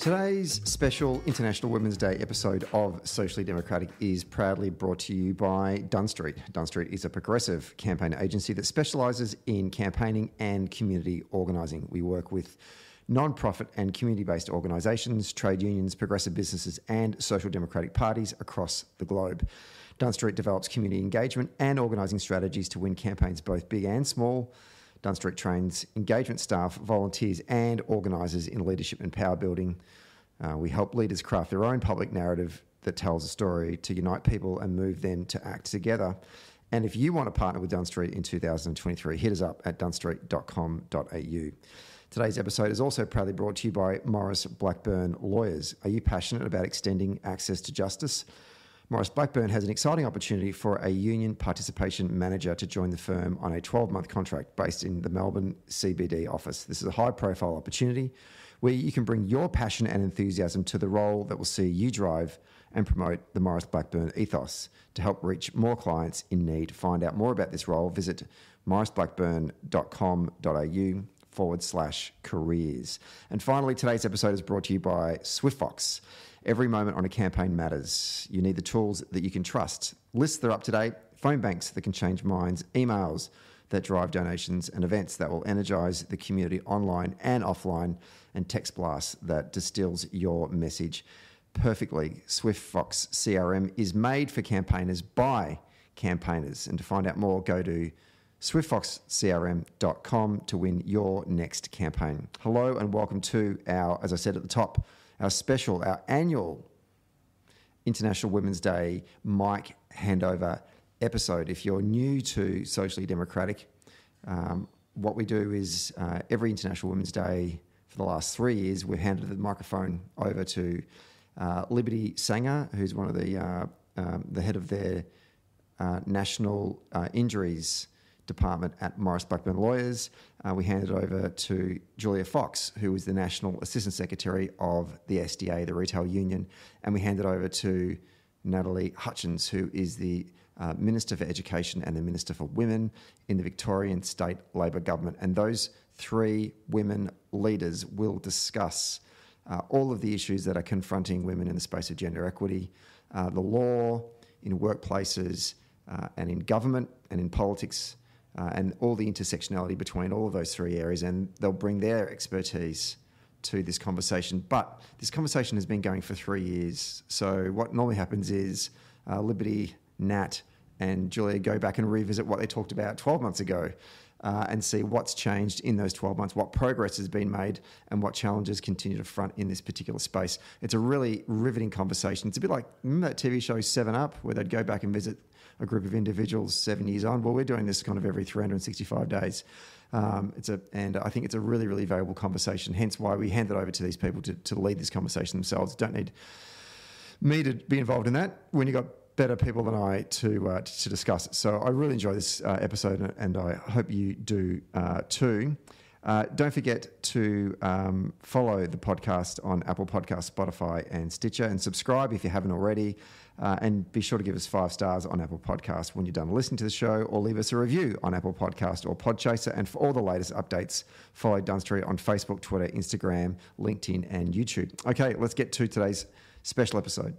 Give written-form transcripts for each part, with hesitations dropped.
Today's special International Women's Day episode of Socially Democratic is proudly brought to you by Dunn Street. Dunn Street is a progressive campaign agency that specialises in campaigning and community organising. We work with non-profit and community-based organisations, trade unions, progressive businesses and social democratic parties across the globe. Dunn Street develops community engagement and organising strategies to win campaigns both big and small. Dunn Street trains engagement staff, volunteers and organisers in leadership and power building. We help leaders craft their own public narrative that tells a story to unite people and move them to act together. And if you want to partner with Dunn Street in 2023, hit us up at dunnstreet.com.au. Today's episode is also proudly brought to you by Maurice Blackburn Lawyers. Are you passionate about extending access to justice? Maurice Blackburn has an exciting opportunity for a union participation manager to join the firm on a 12-month contract based in the Melbourne CBD office. This is a high-profile opportunity where you can bring your passion and enthusiasm to the role that will see you drive and promote the Maurice Blackburn ethos. To help reach more clients in need, find out more about this role, visit mauriceblackburn.com.au/careers. And finally, today's episode is brought to you by Swift Fox. Every moment on a campaign matters. You need the tools that you can trust. Lists that are up to date, phone banks that can change minds, emails that drive donations, and events that will energise the community online and offline, and text blasts that distills your message perfectly. SwiftFox CRM is made for campaigners by campaigners. And to find out more, go to SwiftFoxCRM.com to win your next campaign. Hello and welcome to our, as I said at the top, our special, our annual International Women's Day mic handover episode. If you're new to Socially Democratic, what we do is every International Women's Day for the last 3 years, we've handed the microphone over to Liberty Sanger, who's one of the head of their national injuries department at Maurice Blackburn Lawyers. We handed over to Julia Fox, who was the National Assistant Secretary of the SDA, the Retail Union, and we handed over to Natalie Hutchins, who is the Minister for Education and the Minister for Women in the Victorian State Labor Government. And those three women leaders will discuss all of the issues that are confronting women in the space of gender equity, the law in workplaces and in government and in politics, and all the intersectionality between all of those three areas, and they'll bring their expertise to this conversation. But this conversation has been going for 3 years, so what normally happens is Liberty, Nat and Julia go back and revisit what they talked about 12 months ago and see what's changed in those 12 months, what progress has been made and what challenges continue to front in this particular space. It's a really riveting conversation. It's a bit like, remember that TV show 7 Up where they'd go back and visit a group of individuals 7 years on? Well, we're doing this kind of every 365 days. And I think it's a really, really valuable conversation, hence why we hand it over to these people to lead this conversation themselves. Don't need me to be involved in that when you've got better people than I to discuss it. So I really enjoy this episode and I hope you do too. Don't forget to follow the podcast on Apple Podcasts, Spotify and Stitcher, and subscribe if you haven't already. And be sure to give us 5 stars on Apple Podcasts when you're done listening to the show, or leave us a review on Apple Podcast or Podchaser. And for all the latest updates, follow Dunn Street on Facebook, Twitter, Instagram, LinkedIn and YouTube. Okay, let's get to today's special episode.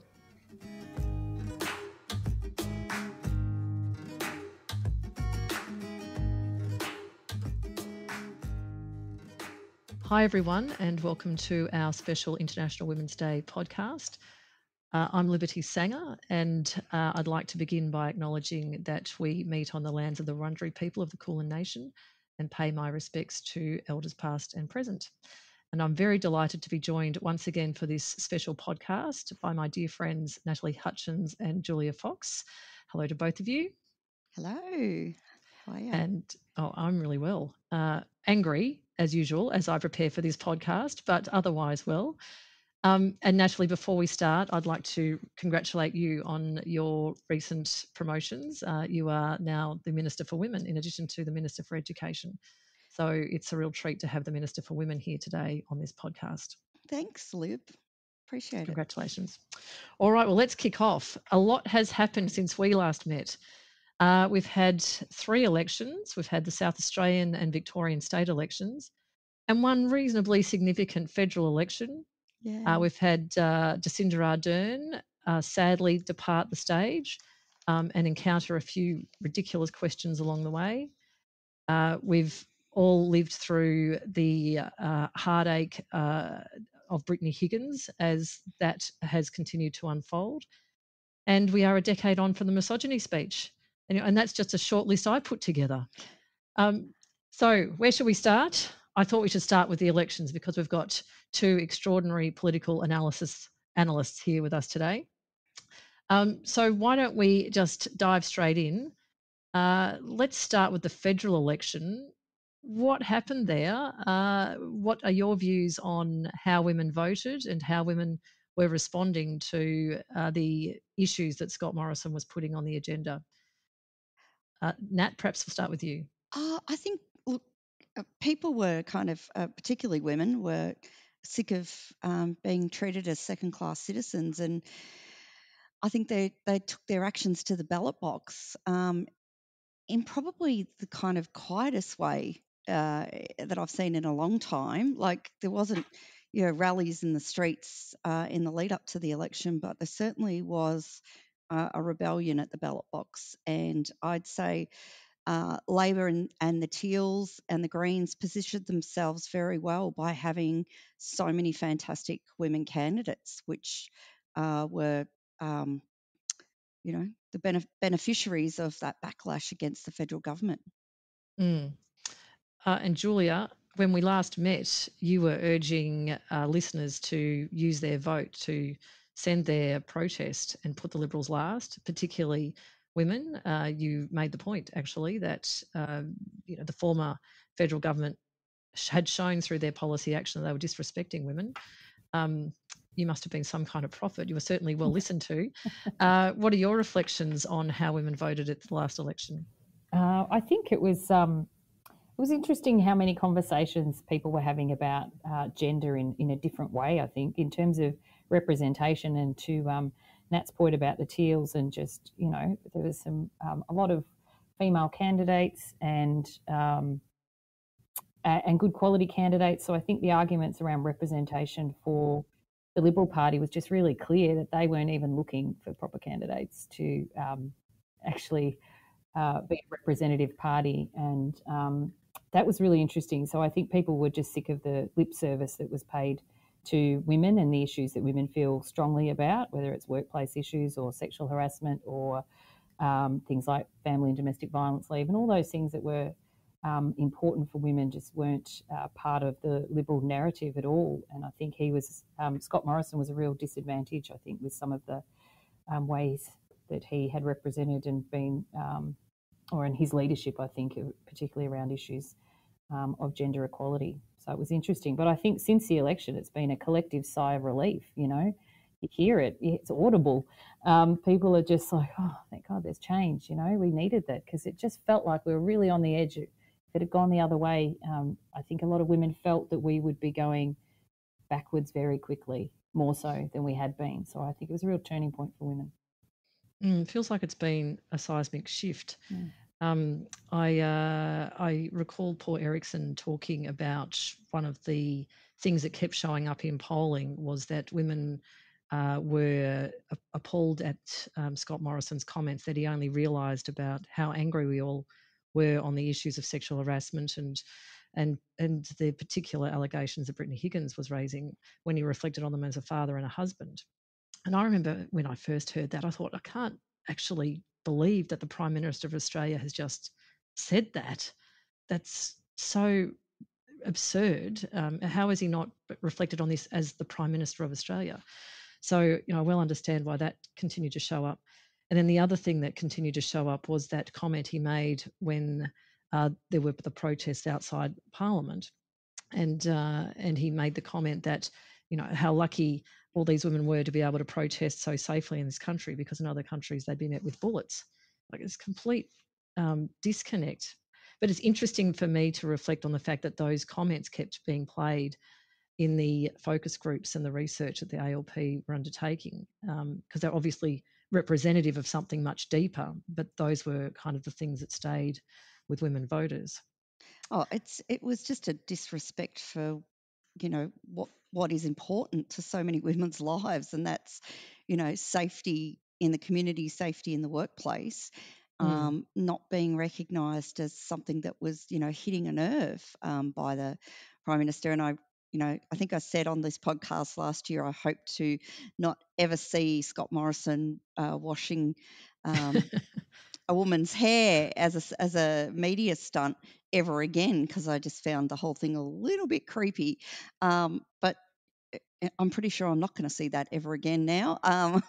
Hi everyone and welcome to our special International Women's Day podcast. I'm Liberty Sanger and I'd like to begin by acknowledging that we meet on the lands of the Wurundjeri people of the Kulin Nation and pay my respects to Elders past and present. And I'm very delighted to be joined once again for this special podcast by my dear friends Natalie Hutchins and Julia Fox. Hello to both of you. Hello. How are you? And I'm really well. Angry, as usual, as I prepare for this podcast, but otherwise well. And Natalie, before we start, I'd like to congratulate you on your recent promotions. You are now the Minister for Women in addition to the Minister for Education. So it's a real treat to have the Minister for Women here today on this podcast. Thanks, Lib. Appreciate it. Congratulations. All right, well, let's kick off. A lot has happened since we last met. We've had 3 elections. We've had the South Australian and Victorian state elections and one reasonably significant federal election, Yeah. We've had Jacinda Ardern sadly depart the stage and encounter a few ridiculous questions along the way. We've all lived through the heartache of Brittany Higgins as that has continued to unfold. And we are a decade on from the misogyny speech. And that's just a short list I put together. So where should we start? I thought we should start with the elections because we've got two extraordinary political analysts here with us today. So why don't we just dive straight in? Let's start with the federal election. What happened there? What are your views on how women voted and how women were responding to the issues that Scott Morrison was putting on the agenda? Nat, perhaps we'll start with you. I think, look, people were kind of, particularly women, were sick of being treated as second-class citizens, and I think they took their actions to the ballot box in probably the kind of quietest way that I've seen in a long time. Like, there wasn't, rallies in the streets in the lead up to the election, but there certainly was a rebellion at the ballot box. And I'd say Labor and the Teals and the Greens positioned themselves very well by having so many fantastic women candidates, which were, the beneficiaries of that backlash against the federal government. Mm. And Julia, when we last met, you were urging listeners to use their vote to send their protest and put the Liberals last, particularly women. You made the point, actually, that the former federal government had shown through their policy action that they were disrespecting women. You must have been some kind of prophet. You were certainly well listened to. What are your reflections on how women voted at the last election? I think it was interesting how many conversations people were having about gender in a different way, I think, in terms of representation. And to Nat's point about the Teals, and just, there was some a lot of female candidates and good quality candidates. So I think the arguments around representation for the Liberal Party was just really clear that they weren't even looking for proper candidates to actually be a representative party. And that was really interesting. So I think people were just sick of the lip service that was paid to women and the issues that women feel strongly about, whether it's workplace issues or sexual harassment or things like family and domestic violence leave, and all those things that were important for women just weren't part of the Liberal narrative at all. And I think Scott Morrison was a real disadvantage, I think, with some of the ways that he had represented and been, or in his leadership, I think, particularly around issues of gender equality. So it was interesting. But I think since the election, it's been a collective sigh of relief, You hear it, it's audible. People are just like, oh, thank God there's change, We needed that, because it just felt like we were really on the edge. If it had gone the other way, I think a lot of women felt that we would be going backwards very quickly, more so than we had been. So I think it was a real turning point for women. It feels like it's been a seismic shift. Yeah. I recall Paul Erickson talking about one of the things that kept showing up in polling was that women were appalled at Scott Morrison's comments that he only realised about how angry we all were on the issues of sexual harassment and the particular allegations that Brittany Higgins was raising when he reflected on them as a father and a husband. And I remember when I first heard that, I thought, I can't actually believe that the Prime Minister of Australia has just said that. That's so absurd. How has he not reflected on this as the Prime Minister of Australia? So, I well understand why that continued to show up. And then the other thing that continued to show up was that comment he made when there were the protests outside Parliament. And he made the comment that, how lucky all these women were to be able to protest so safely in this country, because in other countries they'd be met with bullets. Like, it's complete disconnect. But it's interesting for me to reflect on the fact that those comments kept being played in the focus groups and the research that the ALP were undertaking, because they're obviously representative of something much deeper, but those were kind of the things that stayed with women voters. Oh, it was just a disrespect for, what what is important to so many women's lives, and that's, you know, safety in the community, safety in the workplace, not being recognised as something that was, you know, hitting a nerve by the Prime Minister. And I think I said on this podcast last year, I hope to not ever see Scott Morrison washing a woman's hair as a media stunt ever again, because I just found the whole thing a little bit creepy. But I'm pretty sure I'm not going to see that ever again now,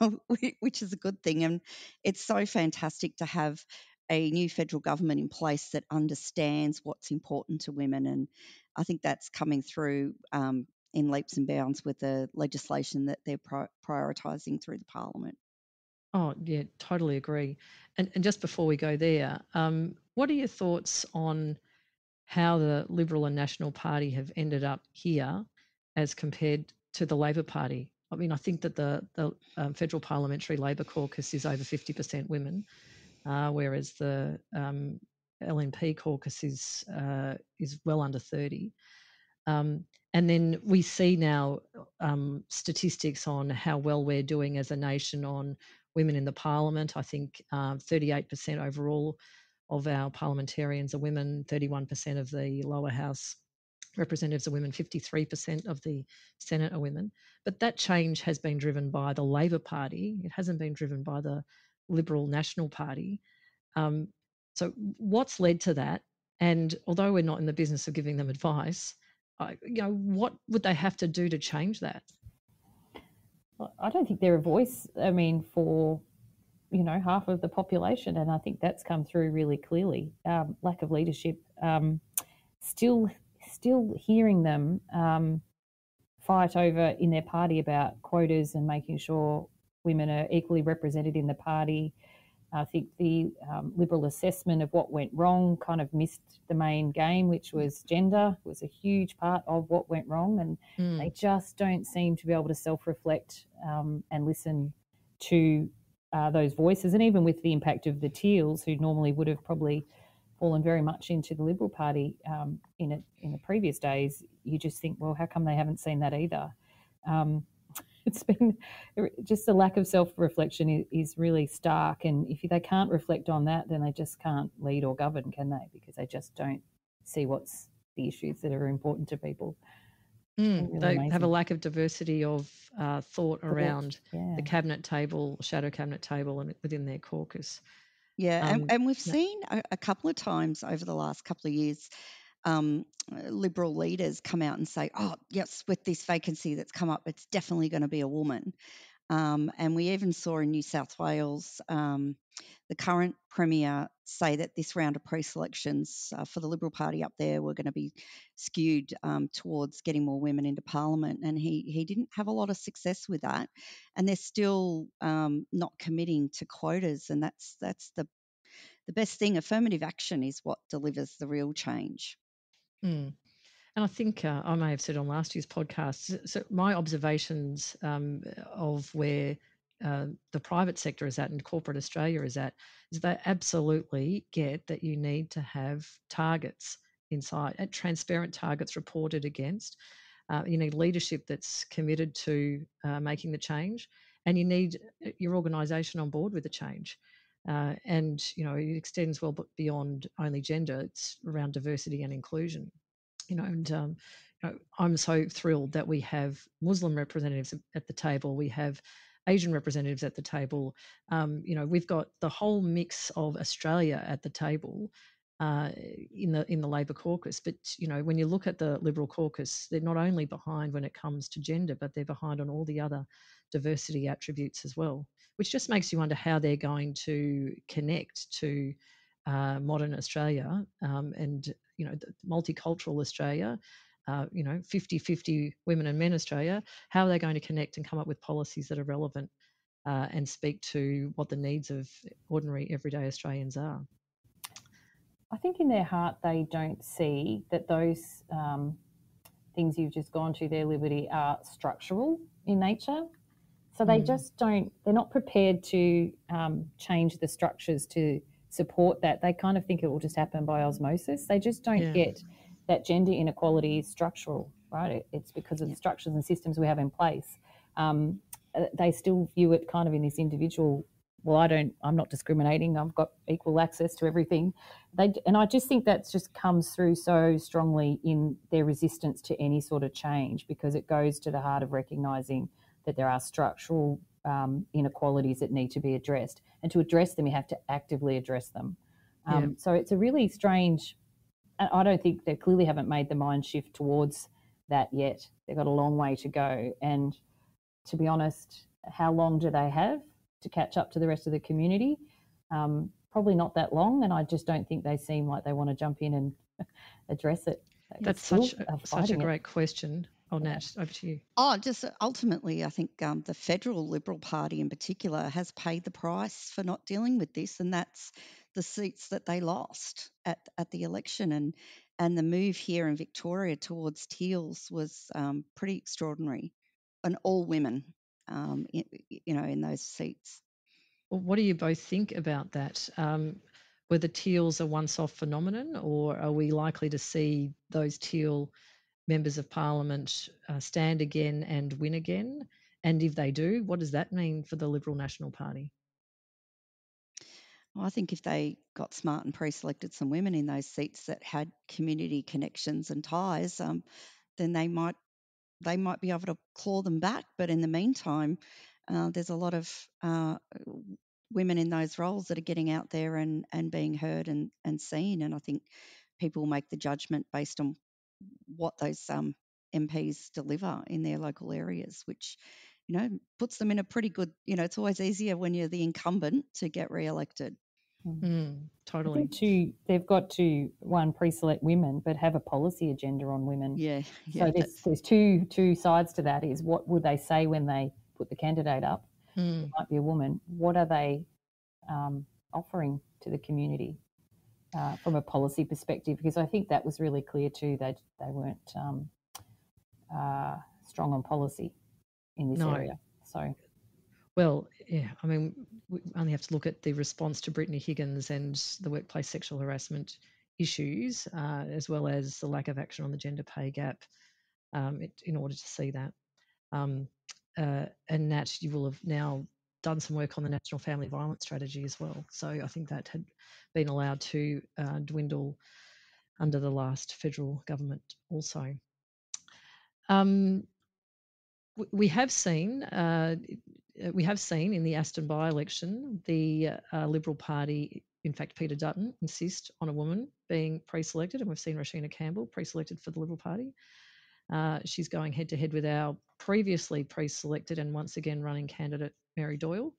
which is a good thing. And it's so fantastic to have a new federal government in place that understands what's important to women, and I think that's coming through in leaps and bounds with the legislation that they're prioritising through the parliament. Oh, yeah, totally agree. And just before we go there, what are your thoughts on how the Liberal and National Party have ended up here as compared to the Labor Party? I mean, I think that the Federal Parliamentary Labor Caucus is over 50% women, whereas the LNP caucus is well under 30. And then we see now statistics on how well we're doing as a nation on women in the parliament. I think 38% overall of our parliamentarians are women, 31% of the lower house representatives are women, 53% of the Senate are women. But that change has been driven by the Labor Party. It hasn't been driven by the Liberal National Party. So what's led to that? And although we're not in the business of giving them advice, what would they have to do to change that? I don't think they're a voice, for, half of the population. And I think that's come through really clearly. Lack of leadership, still hearing them fight over in their party about quotas and making sure women are equally represented in the party. I think the Liberal assessment of what went wrong kind of missed the main game, which was gender, was a huge part of what went wrong. And they just don't seem to be able to self-reflect and listen to those voices. And even with the impact of the Teals, who normally would have probably fallen very much into the Liberal Party in the previous days, you just think, well, how come they haven't seen that either? It's been just a lack of self-reflection is really stark. And if they can't reflect on that, then they just can't lead or govern, can they? Because they just don't see what's the issues that are important to people. Really they amazing. Have a lack of diversity of thought around the cabinet table, shadow cabinet table, and within their caucus. Yeah, and we've seen a couple of times over the last couple of years Liberal leaders come out and say, oh, yes, with this vacancy that's come up, it's definitely going to be a woman. And we even saw in New South Wales the current Premier say that this round of pre-selections for the Liberal Party up there were going to be skewed towards getting more women into Parliament, and he didn't have a lot of success with that. And they're still not committing to quotas, and that's the best thing. Affirmative action is what delivers the real change. And I think I may have said on last year's podcast, so my observations of where the private sector is at and corporate Australia is at, is they absolutely get that you need to have targets inside, transparent targets reported against. You need leadership that's committed to making the change, and you need your organisation on board with the change. And, it extends well beyond only gender. It's around diversity and inclusion, I'm so thrilled that we have Muslim representatives at the table. We have Asian representatives at the table. We've got the whole mix of Australia at the table in the Labor caucus. But, when you look at the Liberal caucus, they're not only behind when it comes to gender, but they're behind on all the other diversity attributes as well, which just makes you wonder how they're going to connect to modern Australia and multicultural Australia, 50-50 women and men Australia. How are they going to connect and come up with policies that are relevant and speak to what the needs of ordinary everyday Australians are? I think in their heart they don't see that those things you've just gone to there, Liberty, are structural in nature. So they just they're not prepared to change the structures to support that. They kind of think it will just happen by osmosis. They just don't get that gender inequality is structural. right? It's because of the structures and systems we have in place. They still view it kind of in this individual, well, I'm not discriminating, I've got equal access to everything. And I just think that just comes through so strongly in their resistance to any sort of change, because it goes to the heart of recognising that there are structural inequalities that need to be addressed. And to address them, you have to actively address them. So it's a really strange, and I don't think they clearly haven't made the mind shift towards that yet. They've got a long way to go. And to be honest, how long do they have to catch up to the rest of the community? Probably not that long, and I just don't think they seem like they want to jump in and address it. That's such a great question. Oh, Nash, over to you. Oh, just ultimately, I think the federal Liberal Party in particular has paid the price for not dealing with this, and that's the seats that they lost at the election. And the move here in Victoria towards Teals was pretty extraordinary, and all women, in those seats. Well, what do you both think about that? Whether Teals a once-off phenomenon, or are we likely to see those Teal members of parliament stand again and win again? And if they do, what does that mean for the Liberal National Party? Well, I think if they got smart and pre-selected some women in those seats that had community connections and ties, then they might be able to claw them back. But in the meantime, there's a lot of women in those roles that are getting out there and being heard and seen. And I think people make the judgment based on what those MPs deliver in their local areas, which, puts them in a pretty good, it's always easier when you're the incumbent to get re-elected. Totally. I think they've got to, one, pre-select women, but have a policy agenda on women. Yeah so there's two sides to that. Is what would they say when they put the candidate up? It might be a woman. What are they offering to the community? From a policy perspective, because I think that was really clear too. They weren't strong on policy in this area. So, well, yeah. I mean, we only have to look at the response to Brittany Higgins and the workplace sexual harassment issues, as well as the lack of action on the gender pay gap, in order to see that. And Nat, you will have now done some work on the National Family Violence Strategy as well. So I think that had been allowed to dwindle under the last federal government also. We have seen in the Aston by-election, the Liberal Party, in fact, Peter Dutton, insist on a woman being pre-selected, and we've seen Rocheena Campbell pre-selected for the Liberal Party. She's going head-to-head with our previously pre-selected and once again running candidate, Mary Doyle.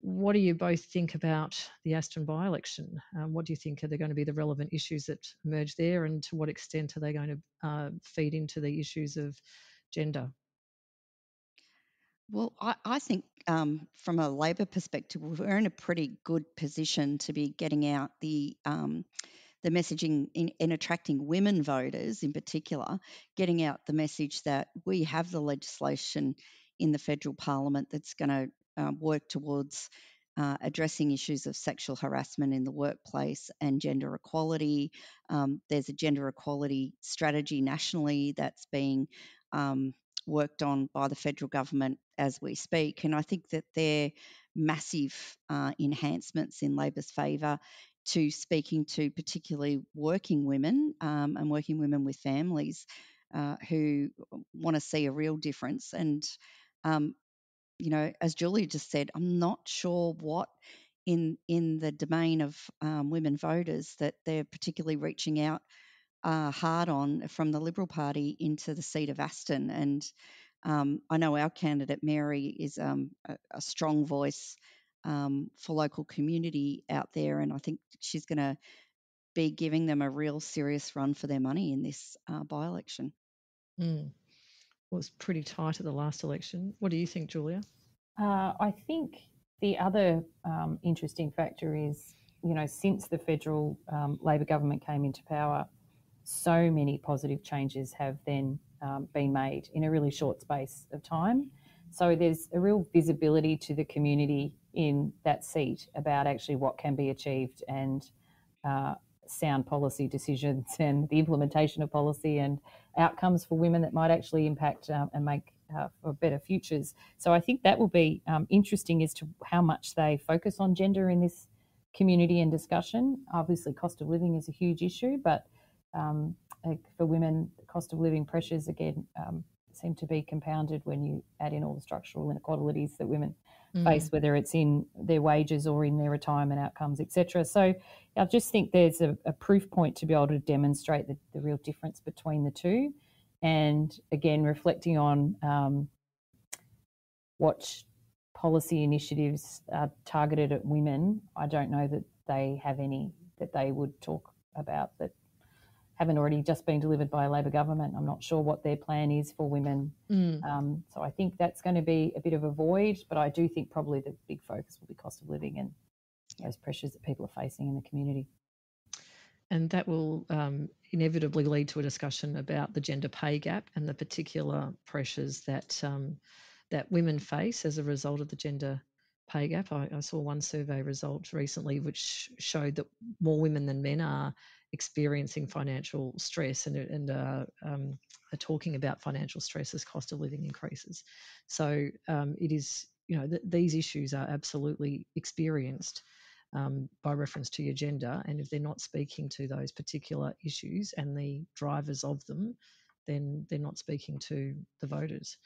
What do you both think about the Aston by-election? What do you think are there going to be the relevant issues that emerge there, and to what extent are they going to feed into the issues of gender? Well, I think from a Labor perspective, we're in a pretty good position to be getting out the messaging in attracting women voters in particular, getting out the message that we have the legislation in the federal parliament that's going to work towards addressing issues of sexual harassment in the workplace and gender equality. There's a gender equality strategy nationally that's being worked on by the federal government as we speak. And I think that they're massive enhancements in Labor's favour to speaking to particularly working women and working women with families who want to see a real difference. And as Julia just said, I'm not sure what in the domain of women voters that they're particularly reaching out hard on from the Liberal Party into the seat of Aston. And I know our candidate, Mary, is a strong voice for local community out there, and I think she's going to be giving them a real serious run for their money in this by-election. Well, it's pretty tight at the last election. What do you think, Julia? I think the other interesting factor is, since the federal Labor government came into power, so many positive changes have then been made in a really short space of time. So there's a real visibility to the community in that seat about actually what can be achieved, and sound policy decisions and the implementation of policy and outcomes for women that might actually impact and make for better futures. So I think that will be interesting as to how much they focus on gender in this community and discussion. Obviously, cost of living is a huge issue, but for women, cost of living pressures, again, seem to be compounded when you add in all the structural inequalities that women face, whether it's in their wages or in their retirement outcomes, etc. So I just think there's a proof point to be able to demonstrate the real difference between the two. And again, reflecting on what policy initiatives are targeted at women, I don't know that they have any that they would talk about that haven't already just been delivered by a Labor government. I'm not sure what their plan is for women. So I think that's going to be a bit of a void, but I do think probably the big focus will be cost of living and those pressures that people are facing in the community. And that will inevitably lead to a discussion about the gender pay gap and the particular pressures that that women face as a result of the gender pay gap. I saw one survey result recently which showed that more women than men are experiencing financial stress and are talking about financial stress as cost of living increases. So it is, you know, these issues are absolutely experienced by reference to your gender, and if they're not speaking to those particular issues and the drivers of them, then they're not speaking to the voters.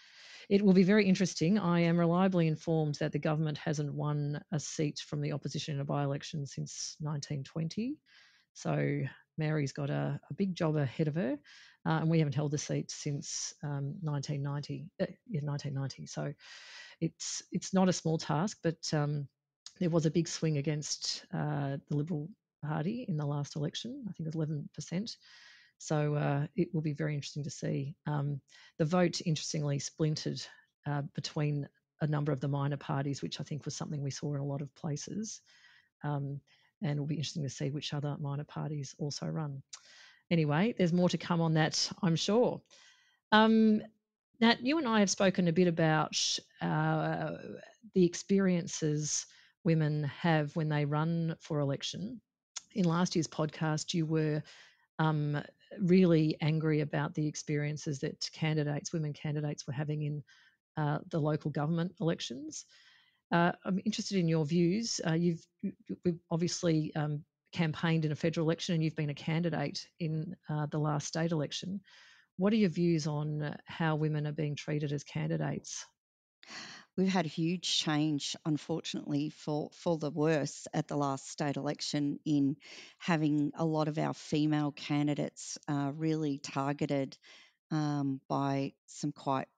It will be very interesting. I am reliably informed that the government hasn't won a seat from the opposition in a by-election since 1920. So Mary's got a big job ahead of her, and we haven't held the seat since 1990. So it's not a small task, but there was a big swing against the Liberal Party in the last election. I think it was 11%. So it will be very interesting to see. The vote, interestingly, splintered between a number of the minor parties, which I think was something we saw in a lot of places. And it'll be interesting to see which other minor parties also run. Anyway, there's more to come on that, I'm sure. Nat, you and I have spoken a bit about the experiences women have when they run for election. In last year's podcast, you were really angry about the experiences that women candidates were having in the local government elections. I'm interested in your views. We've obviously campaigned in a federal election, and you've been a candidate in the last state election. What are your views on how women are being treated as candidates? We've had a huge change, unfortunately, for the worse at the last state election, in having a lot of our female candidates really targeted by some quite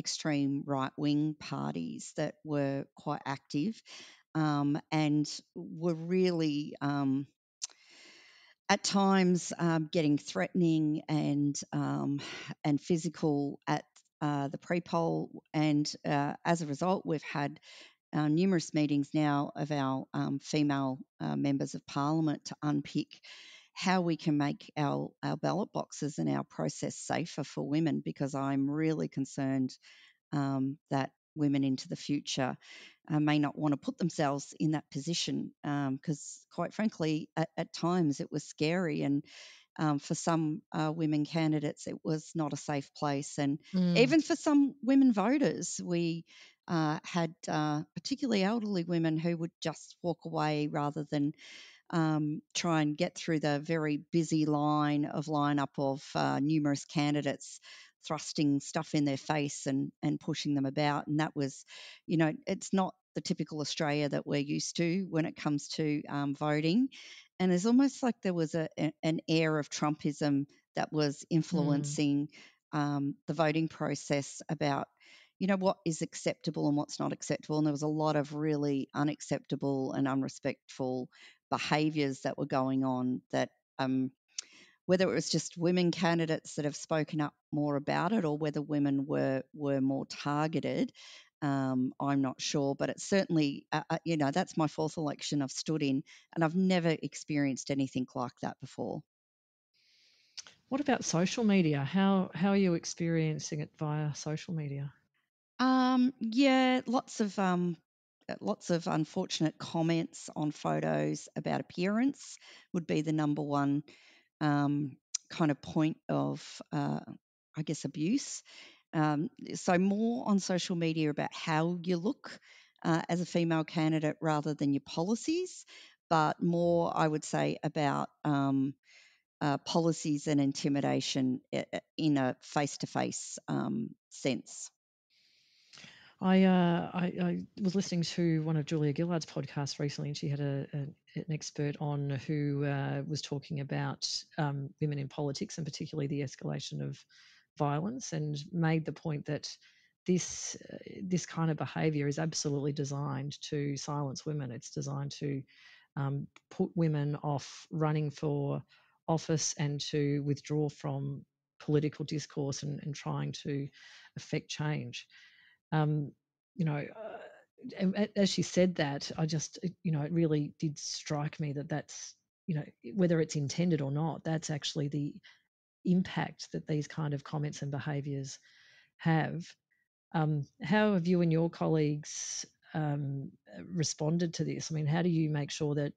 extreme right-wing parties that were quite active and were really at times getting threatening and physical at the pre-poll, and as a result we've had numerous meetings now of our female members of parliament to unpick how we can make our ballot boxes and our process safer for women, because I'm really concerned that women into the future may not want to put themselves in that position, because quite frankly at times it was scary, and for some women candidates, it was not a safe place. And even for some women voters, we had particularly elderly women who would just walk away rather than try and get through the very busy lineup of numerous candidates thrusting stuff in their face and pushing them about. And that was, you know, it's not the typical Australia that we're used to when it comes to voting. And it's almost like there was an air of Trumpism that was influencing the voting process about, you know, what is acceptable and what's not acceptable. And there was a lot of really unacceptable and unrespectful behaviours that were going on that, whether it was just women candidates that have spoken up more about it or whether women were more targeted, I'm not sure, but it's certainly, you know, that's my fourth election I've stood in, and I've never experienced anything like that before. What about social media? How are you experiencing it via social media? Yeah, lots of lots of unfortunate comments on photos about appearance would be the number one kind of point of, I guess, abuse. So more on social media about how you look as a female candidate rather than your policies, but more, I would say, about policies and intimidation in a face-to-face sense. I was listening to one of Julia Gillard's podcasts recently, and she had an expert on who was talking about women in politics and particularly the escalation of violence, and made the point that this kind of behaviour is absolutely designed to silence women. It's designed to put women off running for office and to withdraw from political discourse and trying to affect change. As she said that, I just, it really did strike me that that's, whether it's intended or not, that's actually the impact that these kind of comments and behaviours have. How have you and your colleagues responded to this? I mean, how do you make sure that,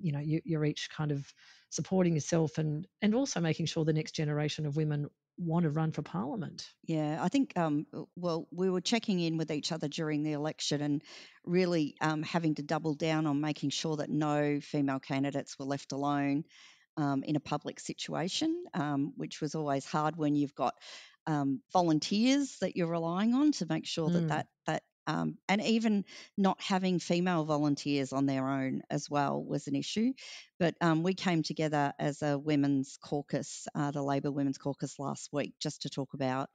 you're each kind of supporting yourself and also making sure the next generation of women want to run for parliament? Yeah, I think, we were checking in with each other during the election and really having to double down on making sure that no female candidates were left alone in a public situation, which was always hard when you've got volunteers that you're relying on to make sure that and even not having female volunteers on their own as well was an issue. But we came together as a women's caucus, the Labor Women's Caucus last week, just to talk about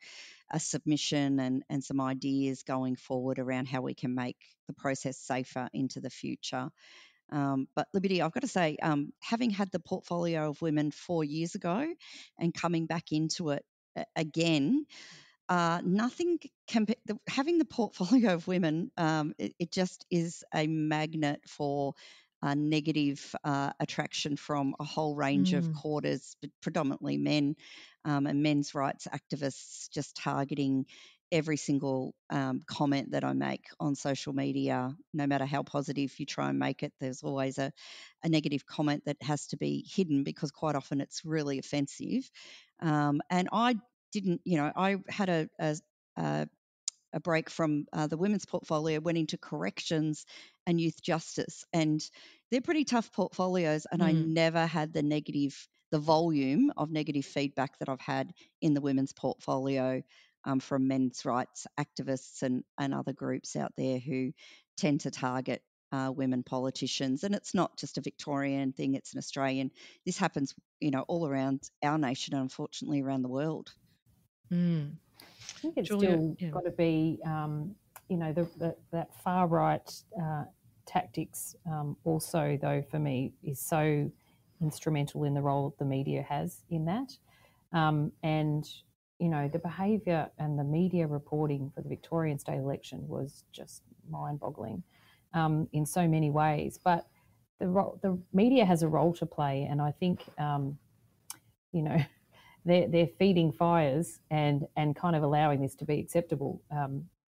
a submission and some ideas going forward around how we can make the process safer into the future. But Liberty, I've got to say, having had the portfolio of women 4 years ago and coming back into it again, having the portfolio of women, it just is a magnet for negative attraction from a whole range of quarters, but predominantly men and men's rights activists just targeting every single comment that I make on social media. No matter how positive you try and make it, there's always a negative comment that has to be hidden because quite often it's really offensive. And I didn't, I had a break from the women's portfolio, went into corrections and youth justice, and they're pretty tough portfolios, and I never had the volume of negative feedback that I've had in the women's portfolio from men's rights activists and other groups out there who tend to target women politicians. And it's not just a Victorian thing, it's an Australian. This happens, all around our nation and unfortunately around the world. I think it's got to be, that far right tactics also, though, for me is so instrumental in the role that the media has in that. The behaviour and the media reporting for the Victorian state election was just mind-boggling in so many ways. But the media has a role to play, and I think, they're feeding fires and kind of allowing this to be acceptable.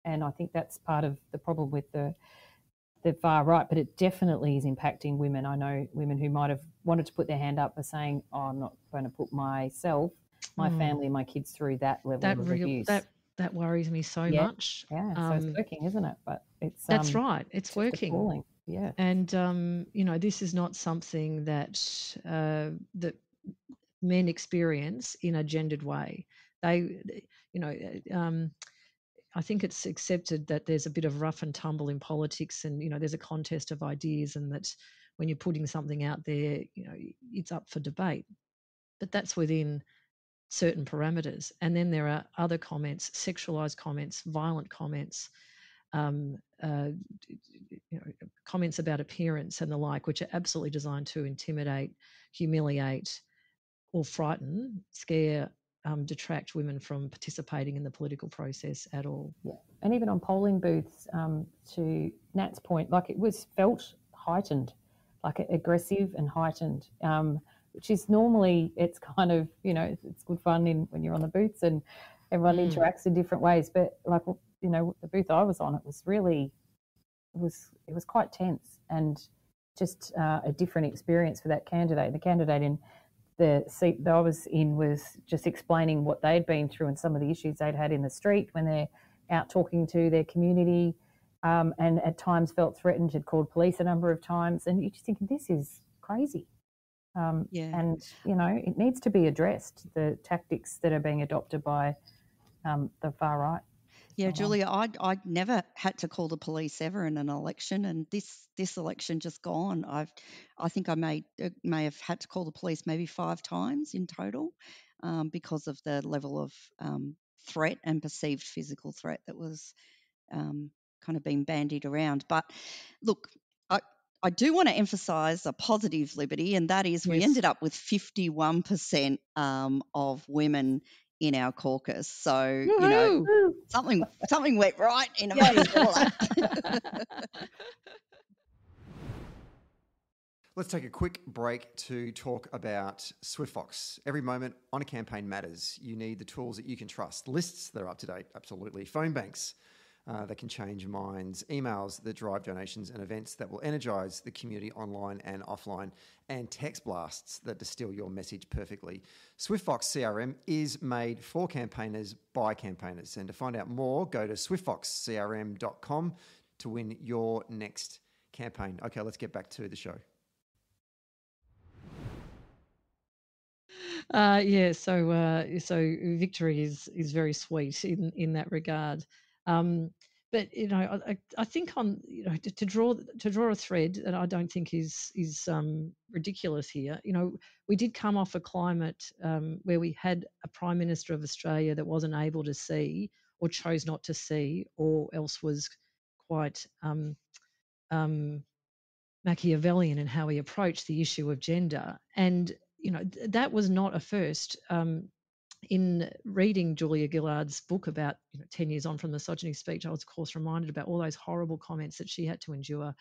And I think that's part of the problem with the far right, but it definitely is impacting women. I know women who might have wanted to put their hand up for saying, oh, I'm not going to put myself, my family, and my kids through that level of abuse. That worries me so much. Yeah, so it's working, isn't it? But it's that's right. It's working. Appalling. Yeah. And this is not something that men experience in a gendered way. They, I think it's accepted that there's a bit of rough and tumble in politics, and there's a contest of ideas, and that when you're putting something out there, it's up for debate. But that's within certain parameters, and then there are other comments, sexualized comments, violent comments, comments about appearance and the like, which are absolutely designed to intimidate, humiliate, or frighten, scare, detract women from participating in the political process at all. Yeah, and even on polling booths, to Nat's point, it was felt heightened, aggressive and heightened, which is normally, it's kind of, it's good fun when you're on the booths and everyone interacts in different ways. But the booth I was on, it was really it was quite tense and just a different experience for that candidate. The candidate in the seat that I was in was just explaining what they'd been through and some of the issues they'd had in the street when they're out talking to their community, and at times felt threatened, had called police a number of times, and you're just thinking, this is crazy. And, you know, it needs to be addressed, the tactics that are being adopted by the far right. Yeah, Julia, I'd never had to call the police ever in an election, and this election just gone, I think I may have had to call the police maybe 5 times in total, because of the level of threat and perceived physical threat that was kind of being bandied around. But look, I do want to emphasise a positive, Liberty, and that is we ended up with 51% of women in our caucus, so you know, something went right in amongst all that. Let's take a quick break to talk about SwiftFox. Every moment on a campaign matters. You need the tools that you can trust, lists that are up to date, absolutely, phone banks that can change minds, emails that drive donations, and events that will energise the community online and offline, and text blasts that distill your message perfectly. SwiftFox CRM is made for campaigners by campaigners. And to find out more, go to swiftfoxcrm.com to win your next campaign. Okay, let's get back to the show. So victory is very sweet in that regard. But you know, I think on, you know, to draw a thread that I don't think is ridiculous here. You know, we did come off a climate where we had a Prime Minister of Australia that wasn't able to see, or chose not to see, or else was quite Machiavellian in how he approached the issue of gender. And you know, that was not a first. In reading Julia Gillard's book about 10 years on from the misogyny speech, I was, of course, reminded about all those horrible comments that she had to endure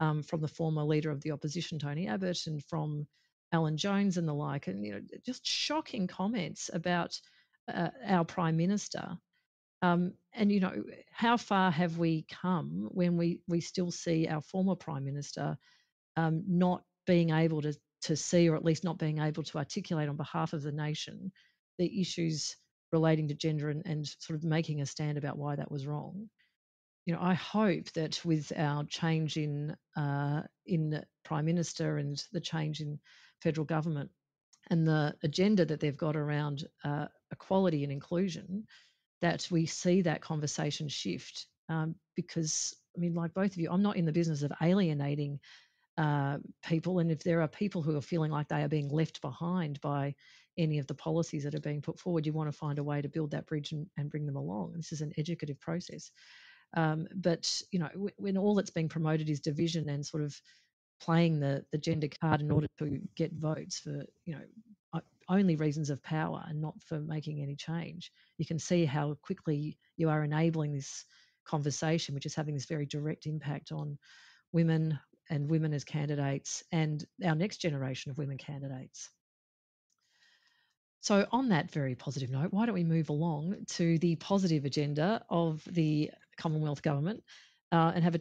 from the former leader of the opposition, Tony Abbott, and from Alan Jones and the like, and you know, just shocking comments about our Prime Minister. And you know, how far have we come when we still see our former Prime Minister not being able to see, or at least not being able to articulate on behalf of the nation, the issues relating to gender, and sort of making a stand about why that was wrong. You know, I hope that with our change in Prime Minister and the change in federal government and the agenda that they've got around equality and inclusion, that we see that conversation shift. Because, I mean, like both of you, I'm not in the business of alienating people, and if there are people who are feeling like they are being left behind by any of the policies that are being put forward, you want to find a way to build that bridge and bring them along. This is an educative process. But, you know, when all that's being promoted is division and sort of playing the gender card in order to get votes for, you know, only reasons of power and not for making any change, you can see how quickly you are enabling this conversation, which is having this very direct impact on women and women as candidates, and our next generation of women candidates. So on that very positive note, why don't we move along to the positive agenda of the Commonwealth Government and have a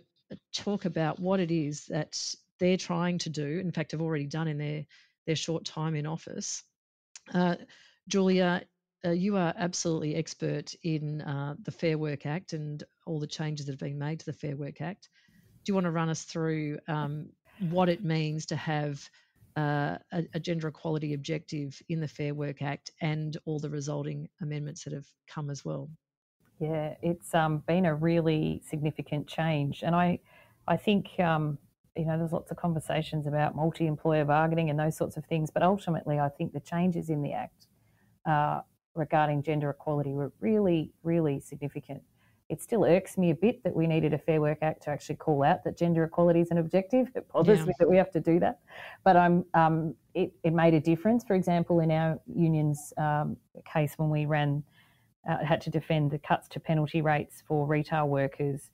talk about what it is that they're trying to do, in fact, have already done in their short time in office. Julia, you are absolutely expert in the Fair Work Act and all the changes that have been made to the Fair Work Act. Do you want to run us through what it means to have a gender equality objective in the Fair Work Act and all the resulting amendments that have come as well? Yeah, it's been a really significant change. And I think, you know, there's lots of conversations about multi-employer bargaining and those sorts of things. But ultimately, I think the changes in the Act regarding gender equality were really, really significant. It still irks me a bit that we needed a Fair Work Act to actually call out that gender equality is an objective. It bothers me that we have to do that. But it made a difference, for example, in our union's case when we had to defend the cuts to penalty rates for retail workers.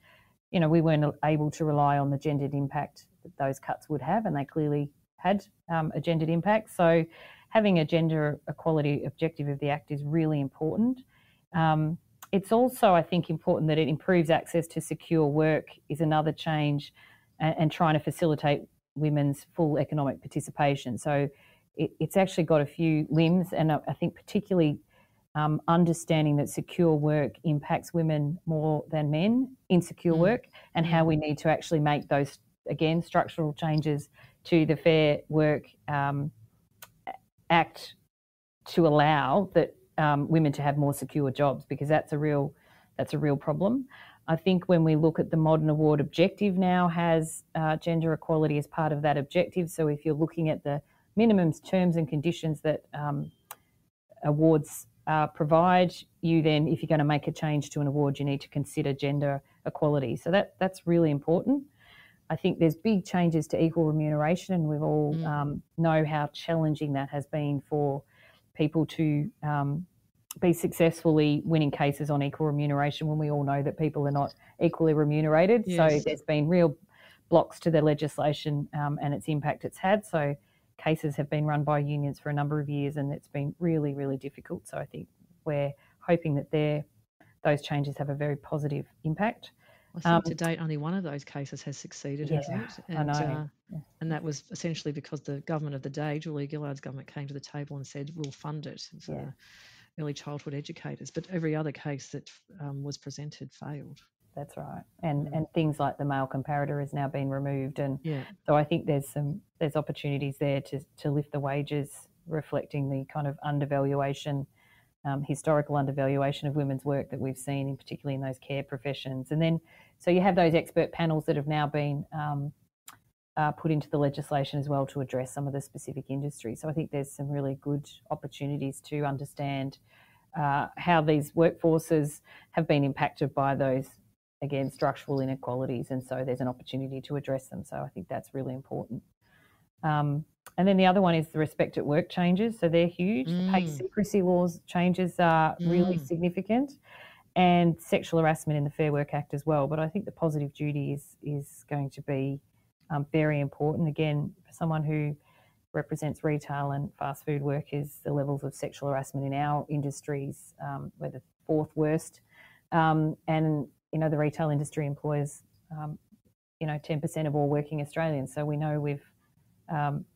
You know, we weren't able to rely on the gendered impact that those cuts would have, and they clearly had a gendered impact. So having a gender equality objective of the Act is really important. It's also, I think, important that it improves access to secure work is another change, and trying to facilitate women's full economic participation. So it's actually got a few limbs, and I think particularly understanding that secure work impacts women more than men, insecure work, and how we need to actually make those, again, structural changes to the Fair Work Act to allow that women to have more secure jobs, because that's a real problem. I think when we look at the modern award objective, now has gender equality as part of that objective. So if you're looking at the minimum terms and conditions that awards provide you, then if you're going to make a change to an award, you need to consider gender equality. So that's really important. I think there's big changes to equal remuneration, and we've all know how challenging that has been for people to be successfully winning cases on equal remuneration, when we all know that people are not equally remunerated. Yes. So there's been real blocks to the legislation and its impact it's had. So cases have been run by unions for a number of years, and it's been really, really difficult. So I think we're hoping that those changes have a very positive impact. I think to date only one of those cases has succeeded, hasn't it? And, I know. And that was essentially because the government of the day, Julia Gillard's government, came to the table and said, we'll fund it for early childhood educators. But every other case that was presented failed. That's right. And things like the male comparator has now been removed. And so I think there's opportunities there to lift the wages, reflecting the kind of undervaluation, historical undervaluation of women's work that we've seen, in particularly in those care professions. And then, so you have those expert panels that have now been put into the legislation as well to address some of the specific industries. So I think there's some really good opportunities to understand how these workforces have been impacted by those, again, structural inequalities, and so there's an opportunity to address them. So I think that's really important. And then the other one is the respect at work changes. So they're huge. The pay secrecy laws changes are really significant, and sexual harassment in the Fair Work Act as well. But I think the positive duty is going to be very important. Again, for someone who represents retail and fast food workers, the levels of sexual harassment in our industries were the fourth worst. And you know, the retail industry employs, 10% of all working Australians. So we know we've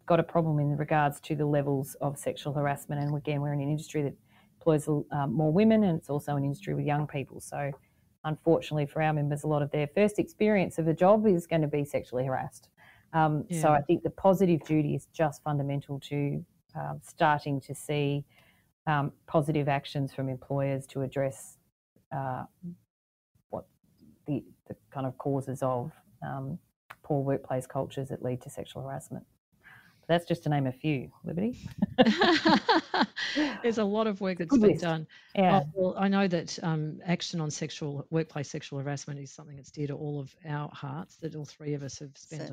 got a problem in regards to the levels of sexual harassment. And again, we're in an industry that employs more women, and it's also an industry with young people. So unfortunately for our members, a lot of their first experience of a job is going to be sexually harassed. So I think the positive duty is just fundamental to starting to see positive actions from employers to address the kind of causes of poor workplace cultures that lead to sexual harassment. But that's just to name a few, Liberty. There's a lot of work that's been done. Yeah. Well, I know that action on workplace sexual harassment is something that's dear to all of our hearts, that all three of us have spent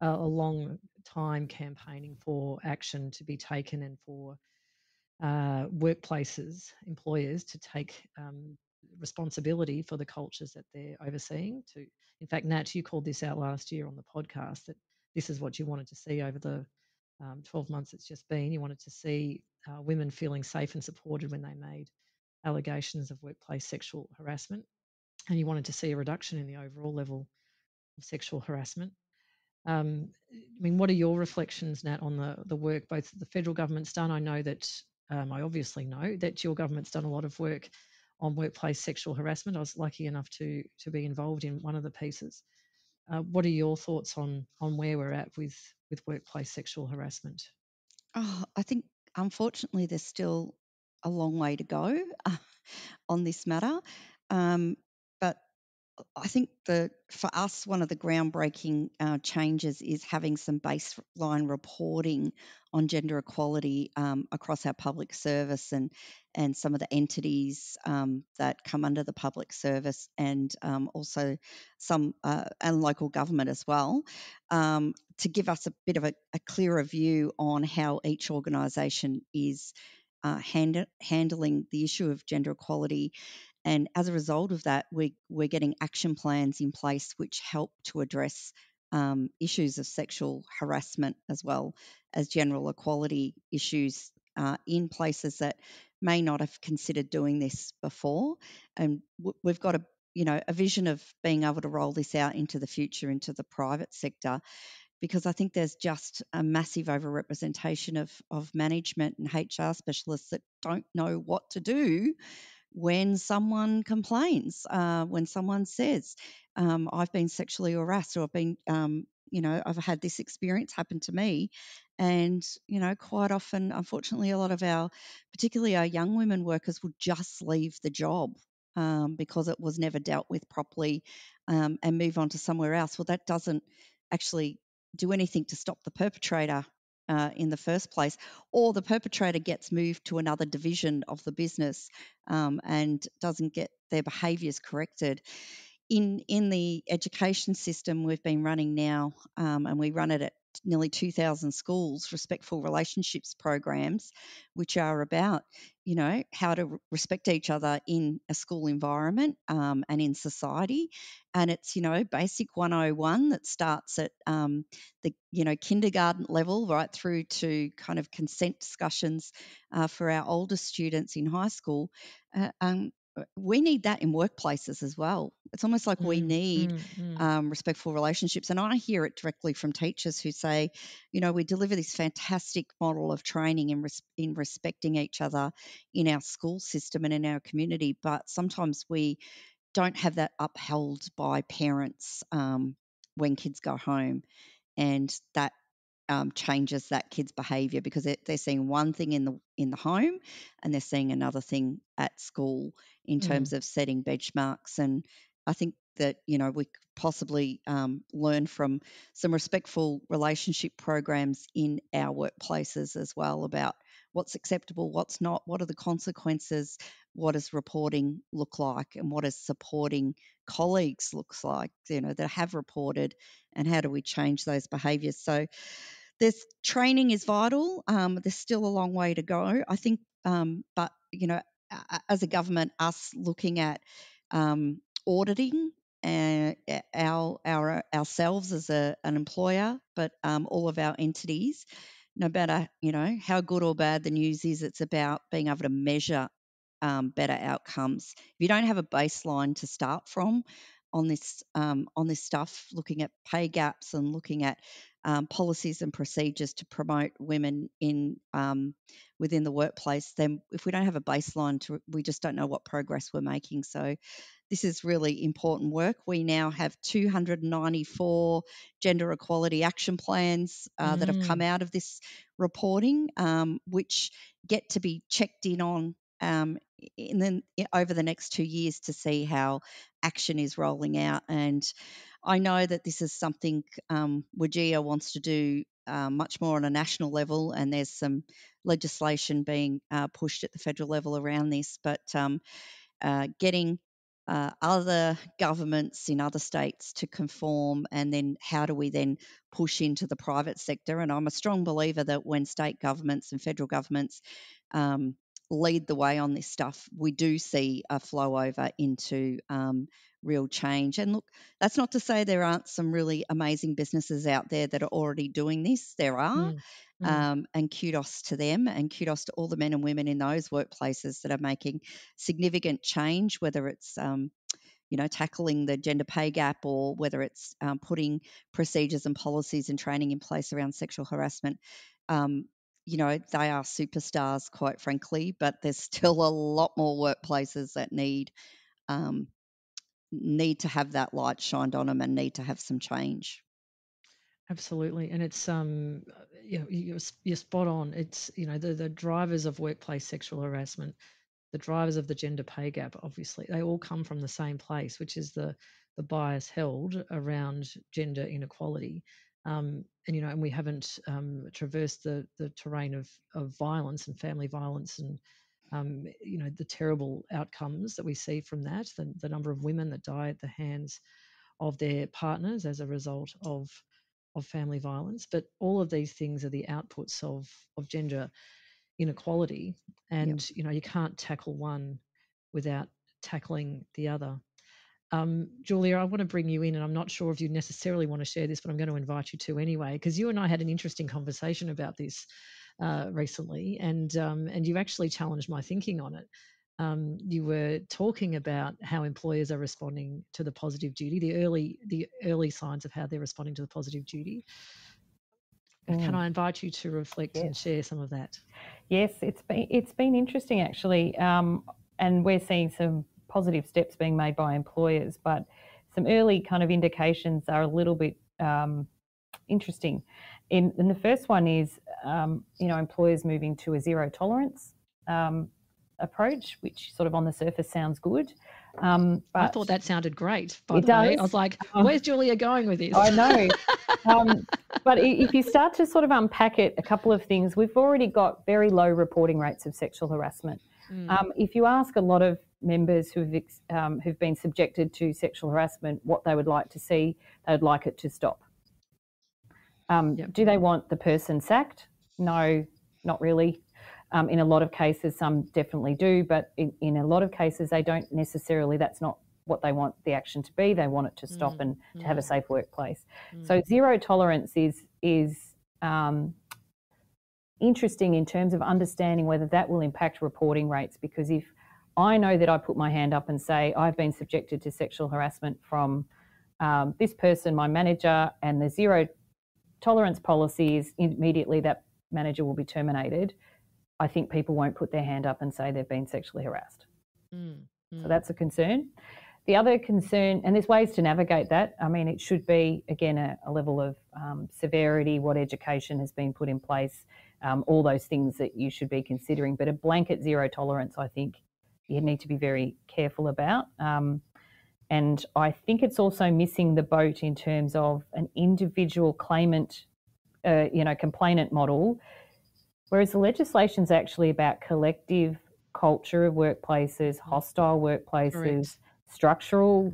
a long time campaigning for action to be taken, and for workplaces, employers to take responsibility for the cultures that they're overseeing. In fact, Nat, you called this out last year on the podcast, that this is what you wanted to see over the 12 months it's just been. You wanted to see women feeling safe and supported when they made allegations of workplace sexual harassment, and you wanted to see a reduction in the overall level of sexual harassment. I mean, what are your reflections, Nat, on the work both the federal government's done? I know that, I obviously know that your government's done a lot of work on workplace sexual harassment. I was lucky enough to be involved in one of the pieces. What are your thoughts on where we're at with workplace sexual harassment? Oh, I think unfortunately there's still a long way to go on this matter. But I think for us, one of the groundbreaking changes is having some baseline reporting on gender equality across our public service and some of the entities that come under the public service, and also some and local government as well, to give us a bit of a clearer view on how each organisation is handling the issue of gender equality. And as a result of that, we're getting action plans in place which help to address issues of sexual harassment as well as general equality issues in places that may not have considered doing this before. And we've got a vision of being able to roll this out into the future, into the private sector, because I think there's just a massive overrepresentation of management and HR specialists that don't know what to do when someone complains, when someone says, I've been sexually harassed, or I've been, I've had this experience happen to me. And, quite often, unfortunately, a lot of particularly our young women workers will just leave the job because it was never dealt with properly and move on to somewhere else. Well, that doesn't actually do anything to stop the perpetrator in the first place, or the perpetrator gets moved to another division of the business and doesn't get their behaviours corrected. In the education system, we've been running now, and we run it at nearly 2,000 schools, respectful relationships programs, which are about, how to respect each other in a school environment and in society. And it's, basic 101 that starts at the kindergarten level right through to kind of consent discussions for our older students in high school. We need that in workplaces as well. It's almost like we need respectful relationships. And I hear it directly from teachers who say, we deliver this fantastic model of training in respecting each other in our school system and in our community, but sometimes we don't have that upheld by parents when kids go home. And that changes that kid's behaviour, because they're seeing one thing in the home and they're seeing another thing at school in terms of setting benchmarks. And I think that, we could possibly learn from some respectful relationship programs in our workplaces as well about what's acceptable, what's not, what are the consequences, what does reporting look like, and what does supporting colleagues looks like, that have reported, and how do we change those behaviours. So this training is vital. There's still a long way to go, I think, but, as a government, us looking at auditing ourselves as an employer, but all of our entities, no matter, how good or bad the news is, it's about being able to measure better outcomes. If you don't have a baseline to start from on this stuff, looking at pay gaps and looking at policies and procedures to promote women in within the workplace, then if we don't have a baseline, we just don't know what progress we're making. So this is really important work. We now have 294 gender equality action plans that have come out of this reporting, which get to be checked in on and then over the next 2 years to see how action is rolling out. And I know that this is something WGEA wants to do much more on a national level, and there's some legislation being pushed at the federal level around this, but getting other governments in other states to conform, and then how do we then push into the private sector. And I'm a strong believer that when state governments and federal governments lead the way on this stuff, we do see a flow over into real change. And look, that's not to say there aren't some really amazing businesses out there that are already doing this. There are, and kudos to them, and kudos to all the men and women in those workplaces that are making significant change, whether it's tackling the gender pay gap, or whether it's putting procedures and policies and training in place around sexual harassment. They are superstars, quite frankly, but there's still a lot more workplaces that need to have that light shined on them and need to have some change. Absolutely. And it's, you're spot on. It's, the drivers of workplace sexual harassment, the drivers of the gender pay gap, obviously, they all come from the same place, which is the bias held around gender inequality. And we haven't traversed the terrain of violence and family violence and, the terrible outcomes that we see from that, the number of women that die at the hands of their partners as a result of family violence. But all of these things are the outputs of gender inequality. And, you can't tackle one without tackling the other. Julia, I want to bring you in, and I'm not sure if you necessarily want to share this, but I'm going to invite you to anyway, because you and I had an interesting conversation about this recently, and you actually challenged my thinking on it. You were talking about how employers are responding to the positive duty, the early signs of how they're responding to the positive duty. Can I invite you to reflect and share some of that? Yes, it's been interesting actually, and we're seeing some positive steps being made by employers, but some early kind of indications are a little bit interesting. And the first one is, employers moving to a zero tolerance approach, which sort of on the surface sounds good. But I thought that sounded great, by the way. I was like, where's Julia going with this? I know. But if you start to sort of unpack it, a couple of things, we've already got very low reporting rates of sexual harassment. Mm. If you ask a lot of members who've been subjected to sexual harassment what they would like to see, they would like it to stop. Do they want the person sacked? No, not really. In a lot of cases, some definitely do, but in a lot of cases, they don't necessarily. That's not what they want the action to be. They want it to stop and to have a safe workplace. So zero tolerance is interesting in terms of understanding whether that will impact reporting rates, because if I know that I put my hand up and say, I've been subjected to sexual harassment from this person, my manager, and the zero tolerance policy is immediately that manager will be terminated, I think people won't put their hand up and say they've been sexually harassed. So that's a concern. The other concern, and there's ways to navigate that. I mean, it should be, again, a level of severity, what education has been put in place, all those things that you should be considering. But a blanket zero tolerance, I think you need to be very careful about. And I think it's also missing the boat in terms of an individual complainant model, whereas the legislation is actually about collective culture of workplaces, hostile workplaces, structural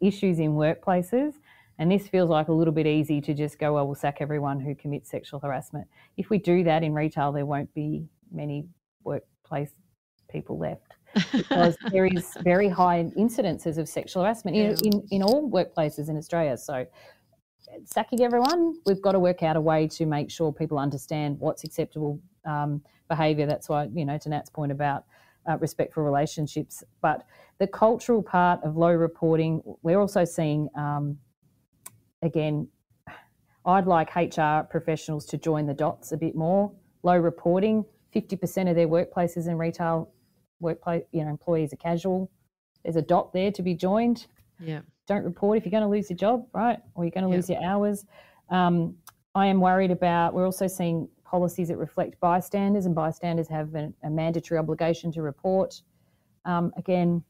issues in workplaces. And this feels like a little bit easy to just go, well, we'll sack everyone who commits sexual harassment. If we do that in retail, there won't be many workplace people left, because there is very high incidences of sexual harassment in all workplaces in Australia. So sacking everyone, we've got to work out a way to make sure people understand what's acceptable behaviour. That's why, to Nat's point about respectful relationships. But the cultural part of low reporting, we're also seeing, again, I'd like HR professionals to join the dots a bit more. Low reporting, 50% of their workplaces in retail workplace, employees are casual. There's a dot there to be joined. Yeah. Don't report if you're going to lose your job, right? Or you're going to lose your hours. I am worried about, we're also seeing policies that reflect bystanders, and bystanders have a mandatory obligation to report. Again,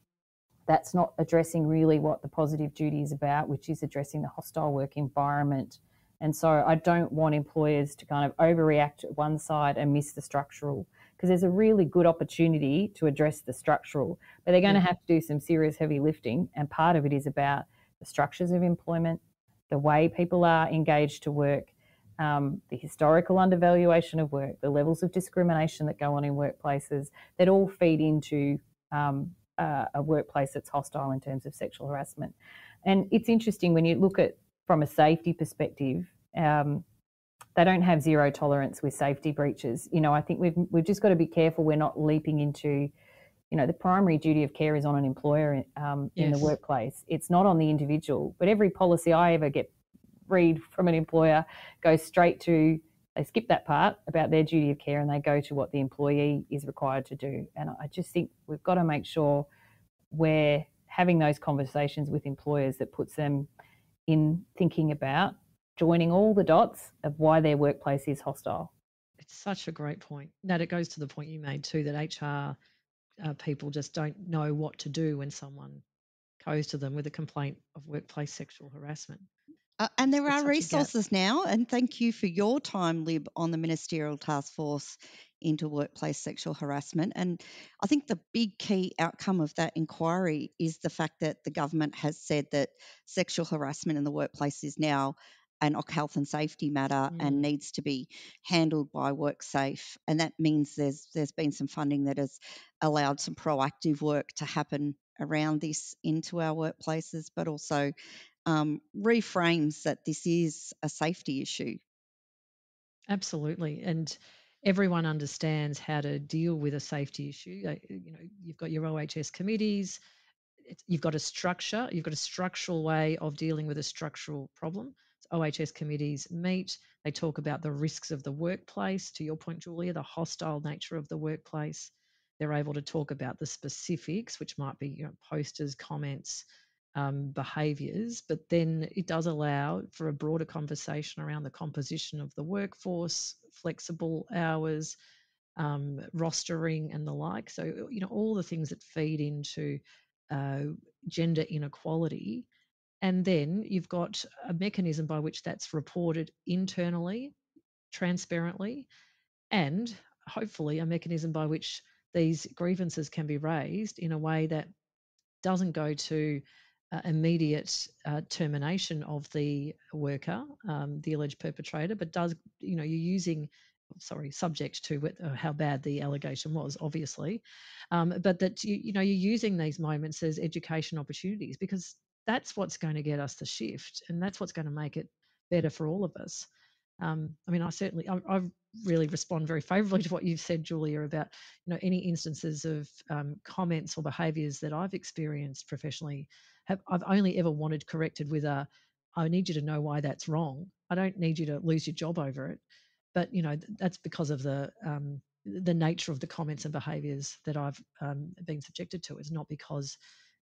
that's not addressing really what the positive duty is about, which is addressing the hostile work environment. And so I don't want employers to kind of overreact at one side and miss the structural, because there's a really good opportunity to address the structural, but they're going to have to do some serious heavy lifting. And part of it is about the structures of employment, the way people are engaged to work, the historical undervaluation of work, the levels of discrimination that go on in workplaces that all feed into a workplace that's hostile in terms of sexual harassment. And it's interesting when you look at from a safety perspective, they don't have zero tolerance with safety breaches. I think we've just got to be careful we're not leaping into, the primary duty of care is on an employer in the workplace. It's not on the individual. But every policy I ever read from an employer goes straight to, they skip that part about their duty of care and they go to what the employee is required to do. And I just think we've got to make sure we're having those conversations with employers that puts them in thinking about joining all the dots of why their workplace is hostile. It's such a great point. Nat, it goes to the point you made too, that HR people just don't know what to do when someone goes to them with a complaint of workplace sexual harassment. And there are resources now, and thank you for your time, Lib, on the Ministerial Task Force into Workplace Sexual Harassment. And I think the big key outcome of that inquiry is the fact that the government has said that sexual harassment in the workplace is now an health and safety matter and needs to be handled by WorkSafe. And that means there's been some funding that has allowed some proactive work to happen around this into our workplaces, but also reframes that this is a safety issue. Absolutely. And everyone understands how to deal with a safety issue. You know, you've got your OHS committees, you've got a structure, you've got a structural way of dealing with a structural problem. So OHS committees meet, they talk about the risks of the workplace, to your point, Julia, the hostile nature of the workplace. They're able to talk about the specifics, which might be, you know, posters, comments, behaviours, but then it does allow for a broader conversation around the composition of the workforce, flexible hours, rostering and the like. So, you know, all the things that feed into gender inequality. And then you've got a mechanism by which that's reported internally, transparently, and hopefully a mechanism by which these grievances can be raised in a way that doesn't go to immediate termination of the worker, the alleged perpetrator, but does, you know, you're using, sorry, subject to how bad the allegation was, obviously, but that, you know, you're using these moments as education opportunities, because that's what's going to get us the shift, and that's what's going to make it better for all of us. I mean, I really respond very favourably to what you've said, Julia, about, you know, any instances of comments or behaviours that I've experienced professionally, I've only ever wanted corrected with a, I need you to know why that's wrong. I don't need you to lose your job over it. But, you know, that's because of the nature of the comments and behaviours that I've been subjected to. It's not because,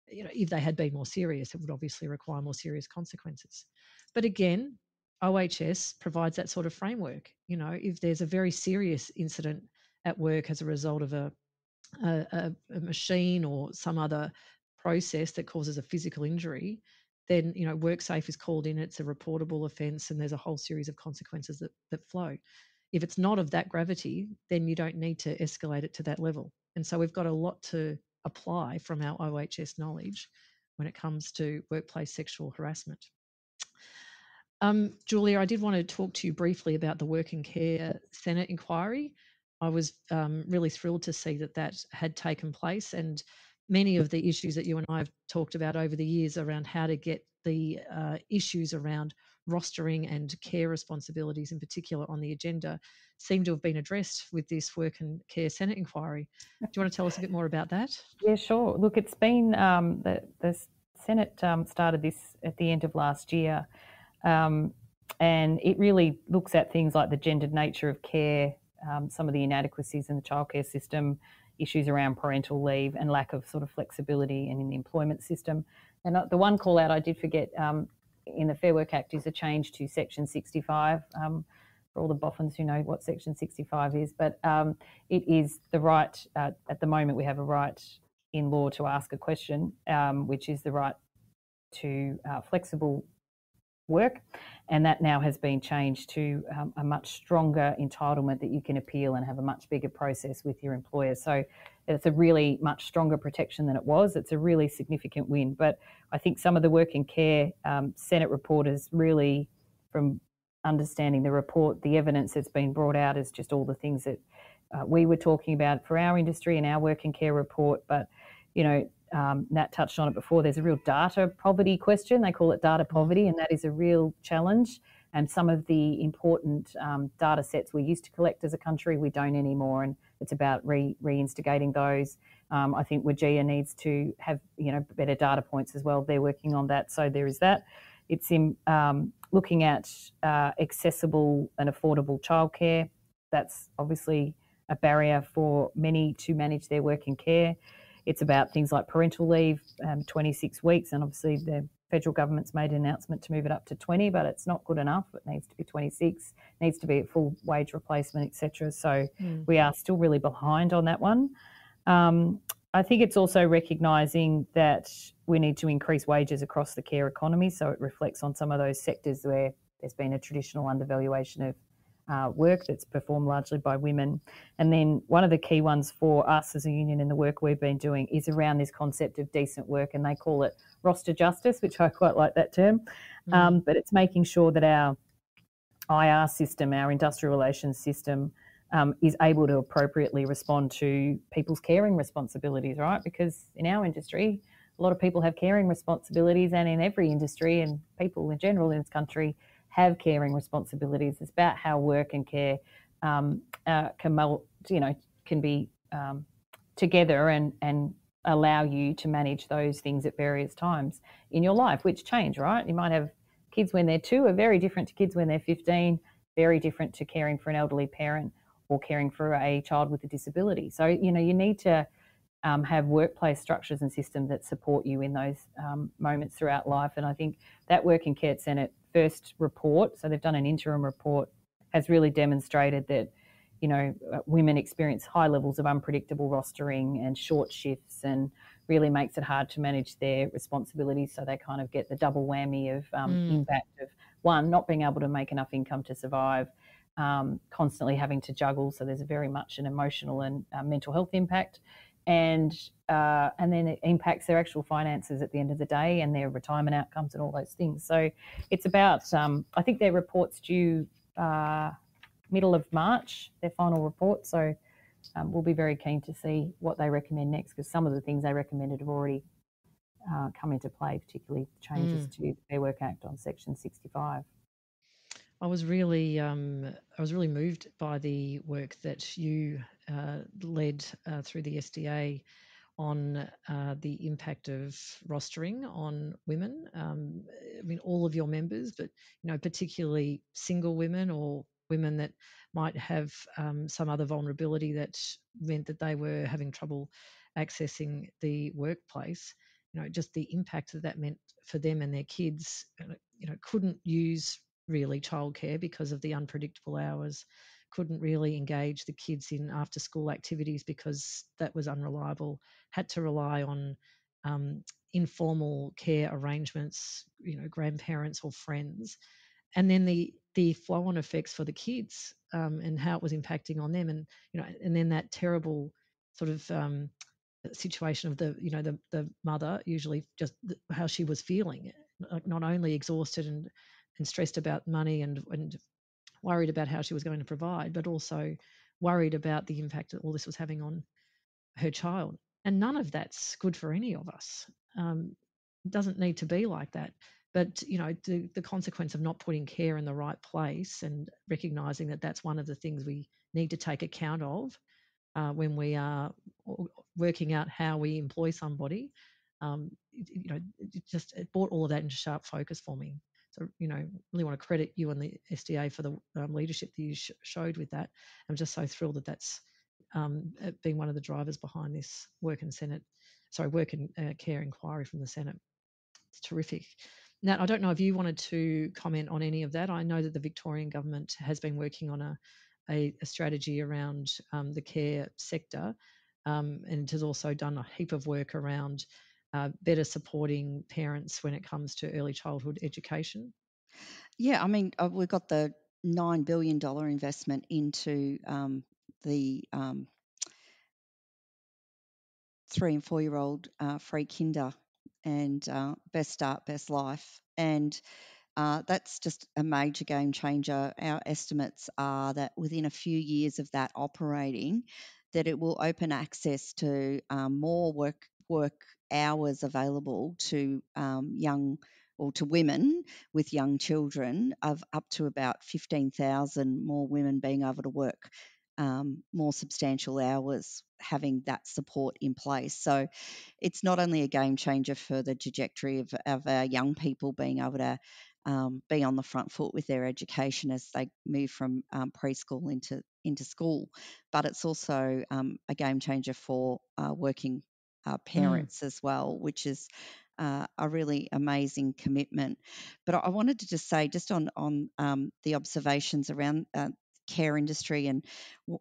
you know, if they had been more serious, it would obviously require more serious consequences. But again, OHS provides that sort of framework. You know, if there's a very serious incident at work as a result of a machine or some other process that causes a physical injury, then, you know, WorkSafe is called in, it's a reportable offence, and there's a whole series of consequences that flow. If it's not of that gravity, then you don't need to escalate it to that level. And so we've got a lot to apply from our OHS knowledge when it comes to workplace sexual harassment. Julia, I did want to talk to you briefly about the Work and Care Senate inquiry. I was really thrilled to see that had taken place, and many of the issues that you and I have talked about over the years around how to get the issues around rostering and care responsibilities in particular on the agenda seem to have been addressed with this Work and Care Senate inquiry. Do you want to tell us a bit more about that? Yeah, sure. Look, it's been the Senate started this at the end of last year, and it really looks at things like the gendered nature of care, some of the inadequacies in the childcare system, issues around parental leave and lack of sort of flexibility and in the employment system. And the one call out I did forget in the Fair Work Act is a change to Section 65, for all the boffins who know what Section 65 is, but it is the right, at the moment we have a right in law to ask a question, which is the right to flexible work, and that now has been changed to a much stronger entitlement that you can appeal and have a much bigger process with your employer. So it's a really much stronger protection than it was. It's a really significant win. But I think some of the Work and Care Senate reporters really, from understanding the report, the evidence that's been brought out is just all the things that we were talking about for our industry and our Work and Care report. But, you know, Nat touched on it before, there's a real data poverty question. They call it data poverty, and that is a real challenge. And some of the important data sets we used to collect as a country, we don't anymore, and it's about reinstigating those. I think WGEA needs to have, you know, better data points as well. They're working on that, so there is that. It's in looking at accessible and affordable childcare. That's obviously a barrier for many to manage their work and care. It's about things like parental leave, 26 weeks, and obviously the federal government's made an announcement to move it up to 20, but it's not good enough. It needs to be 26, needs to be at full wage replacement, etc. So we are still really behind on that one. I think it's also recognising that we need to increase wages across the care economy, so it reflects on some of those sectors where there's been a traditional undervaluation of work that's performed largely by women. And then one of the key ones for us as a union in the work we've been doing is around this concept of decent work, and they call it roster justice, which I quite like that term. But it's making sure that our IR system, our industrial relations system, is able to appropriately respond to people's caring responsibilities, right? Because in our industry, a lot of people have caring responsibilities, and in every industry and people in general in this country have caring responsibilities. It's about how work and care can be together and allow you to manage those things at various times in your life, which change, right? You might have kids when they're 2 are very different to kids when they're 15, very different to caring for an elderly parent or caring for a child with a disability. So, you know, you need to have workplace structures and systems that support you in those moments throughout life. And I think that Work and Care Senate first report, so they've done an interim report, has really demonstrated that, you know, women experience high levels of unpredictable rostering and short shifts, and really makes it hard to manage their responsibilities. So they kind of get the double whammy of impact of, one, not being able to make enough income to survive, constantly having to juggle. So there's very much an emotional and mental health impact. And then it impacts their actual finances at the end of the day and their retirement outcomes and all those things. So it's about, I think their report's due middle of March, their final report. So we'll be very keen to see what they recommend next, because some of the things they recommended have already come into play, particularly changes to the Fair Work Act on Section 65. I was really moved by the work that you led through the SDA on the impact of rostering on women. I mean, all of your members, but, you know, particularly single women or women that might have some other vulnerability that meant that they were having trouble accessing the workplace. You know, just the impact that that meant for them and their kids. You know, couldn't use really childcare because of the unpredictable hours, couldn't really engage the kids in after school activities because that was unreliable, had to rely on informal care arrangements, you know, grandparents or friends. And then the flow-on effects for the kids and how it was impacting on them, and, you know, and then that terrible sort of situation of the, you know, the mother, usually, just how she was feeling, like not only exhausted and stressed about money and worried about how she was going to provide, but also worried about the impact that all this was having on her child. And none of that's good for any of us. It doesn't need to be like that. But, you know, the consequence of not putting care in the right place and recognising that that's one of the things we need to take account of when we are working out how we employ somebody, you know, it brought all of that into sharp focus for me. So, you know, really want to credit you and the SDA for the leadership that you showed with that. I'm just so thrilled that that's been one of the drivers behind this work and care inquiry from the Senate. It's terrific. Nat, I don't know if you wanted to comment on any of that. I know that the Victorian government has been working on a strategy around the care sector, and it has also done a heap of work around better supporting parents when it comes to early childhood education? Yeah, I mean, we've got the $9 billion investment into the 3 and 4-year-old free kinder and Best Start, Best Life. And that's just a major game changer. Our estimates are that within a few years of that operating, that it will open access to more work hours available to young, or to women with young children, of up to about 15,000 more women being able to work more substantial hours, having that support in place. So it's not only a game changer for the trajectory of our young people being able to be on the front foot with their education as they move from preschool into school, but it's also a game changer for working parents as well, which is a really amazing commitment. But I wanted to just say, just on the observations around care industry, and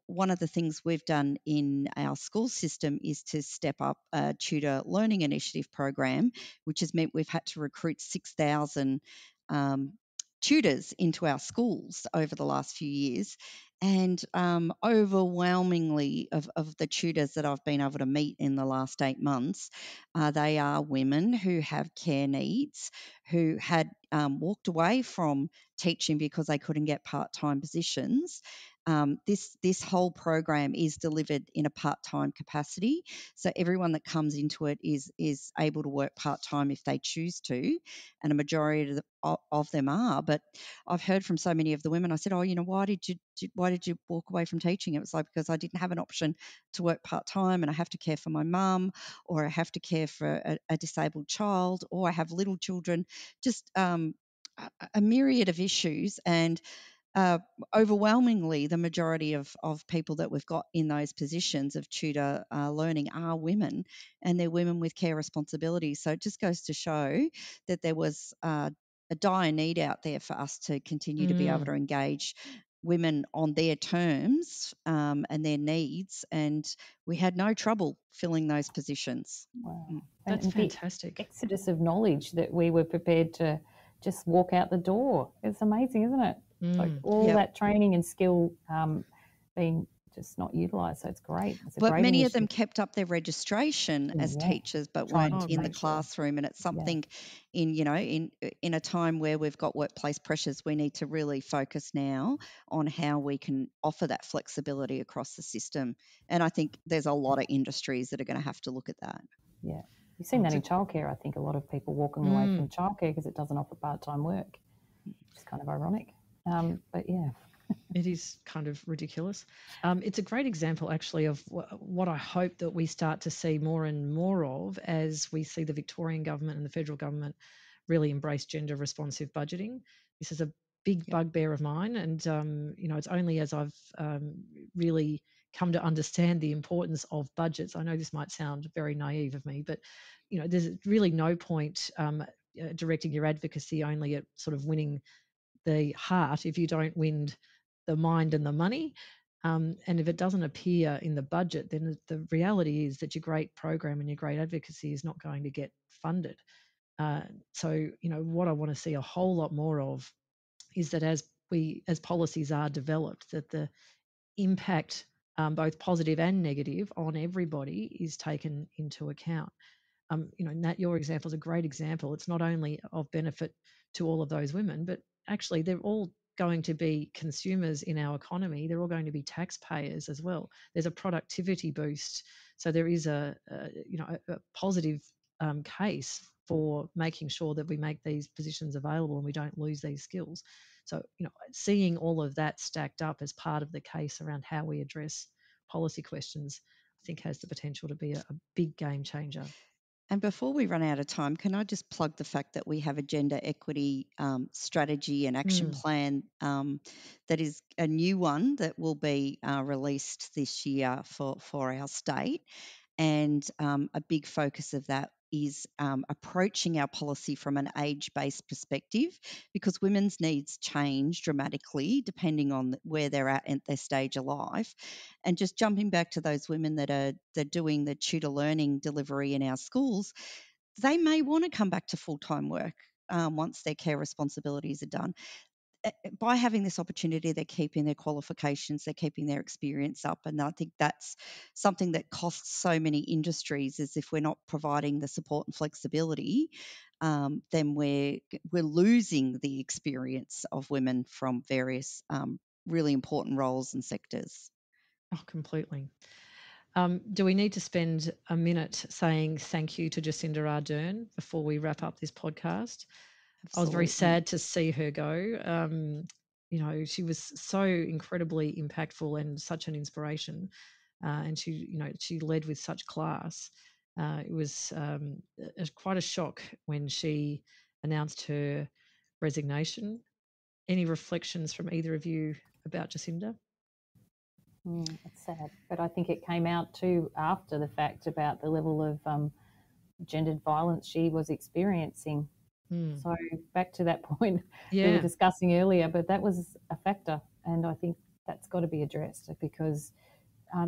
one of the things we've done in our school system is to step up a Tutor Learning Initiative program, which has meant we've had to recruit 6,000 tutors into our schools over the last few years. And overwhelmingly of the tutors that I've been able to meet in the last 8 months, they are women who have care needs, who had walked away from teaching because they couldn't get part-time positions, This whole program is delivered in a part-time capacity. So everyone that comes into it is able to work part-time if they choose to, and a majority of them are. But I've heard from so many of the women, I said, oh, you know, why did you walk away from teaching? It was like, because I didn't have an option to work part-time, and I have to care for my mum, or I have to care for a disabled child, or I have little children, just a myriad of issues. And overwhelmingly, the majority of people that we've got in those positions of tutor learning are women, and they're women with care responsibilities. So it just goes to show that there was a dire need out there for us to continue to be able to engage women on their terms and their needs, and we had no trouble filling those positions. Wow. That's fantastic. The exodus of knowledge that we were prepared to just walk out the door. It's amazing, isn't it? Like all that training and skill being just not utilised, so it's great. But many of them kept up their registration as teachers, but weren't in the classroom. And it's something in a time where we've got workplace pressures, we need to really focus now on how we can offer that flexibility across the system. And I think there's a lot of industries that are going to have to look at that. Yeah, you've seen that in childcare. I think a lot of people walking away from childcare because it doesn't offer part-time work. It's kind of ironic. But yeah, it is kind of ridiculous. It's a great example, actually, of what I hope that we start to see more and more of as we see the Victorian government and the federal government really embrace gender responsive budgeting. This is a big bugbear of mine, and it's only as I've really come to understand the importance of budgets. I know this might sound very naive of me, but there's really no point directing your advocacy only at sort of winning the heart if you don't win the mind and the money, and if it doesn't appear in the budget, then the reality is that your great program and your great advocacy is not going to get funded. So what I want to see a whole lot more of is that as policies are developed, that the impact, both positive and negative, on everybody is taken into account. Nat, your example is a great example. It's not only of benefit to all of those women, but actually, they're all going to be consumers in our economy. They're all going to be taxpayers as well. There's a productivity boost, so there is a positive case for making sure that we make these positions available and we don't lose these skills. So seeing all of that stacked up as part of the case around how we address policy questions, I think has the potential to be a big game changer. And before we run out of time, can I just plug the fact that we have a gender equity strategy and action plan that is a new one that will be released this year for our state. And a big focus of that is approaching our policy from an age-based perspective, because women's needs change dramatically depending on where they're at their stage of life. And just jumping back to those women that are doing the tutor learning delivery in our schools, they may want to come back to full-time work once their care responsibilities are done. By having this opportunity, they're keeping their qualifications, they're keeping their experience up. And I think that's something that costs so many industries, is if we're not providing the support and flexibility, then we're losing the experience of women from various really important roles and sectors. Oh, completely. Do we need to spend a minute saying thank you to Jacinda Ardern before we wrap up this podcast? Absolutely. I was very sad to see her go. She was so incredibly impactful and such an inspiration, and she led with such class. It was quite a shock when she announced her resignation. Any reflections from either of you about Jacinda? It's sad, but I think it came out too after the fact about the level of gendered violence she was experiencing. So back to that point we were discussing earlier, but that was a factor, and I think that's got to be addressed, because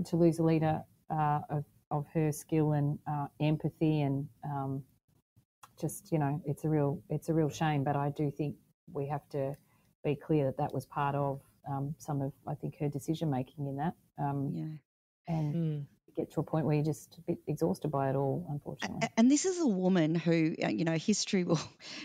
to lose a leader of her skill and empathy and it's a real shame. But I do think we have to be clear that was part of some of, I think, her decision making in that. and get to a point where you're just a bit exhausted by it all, unfortunately. And this is a woman who, you know, history will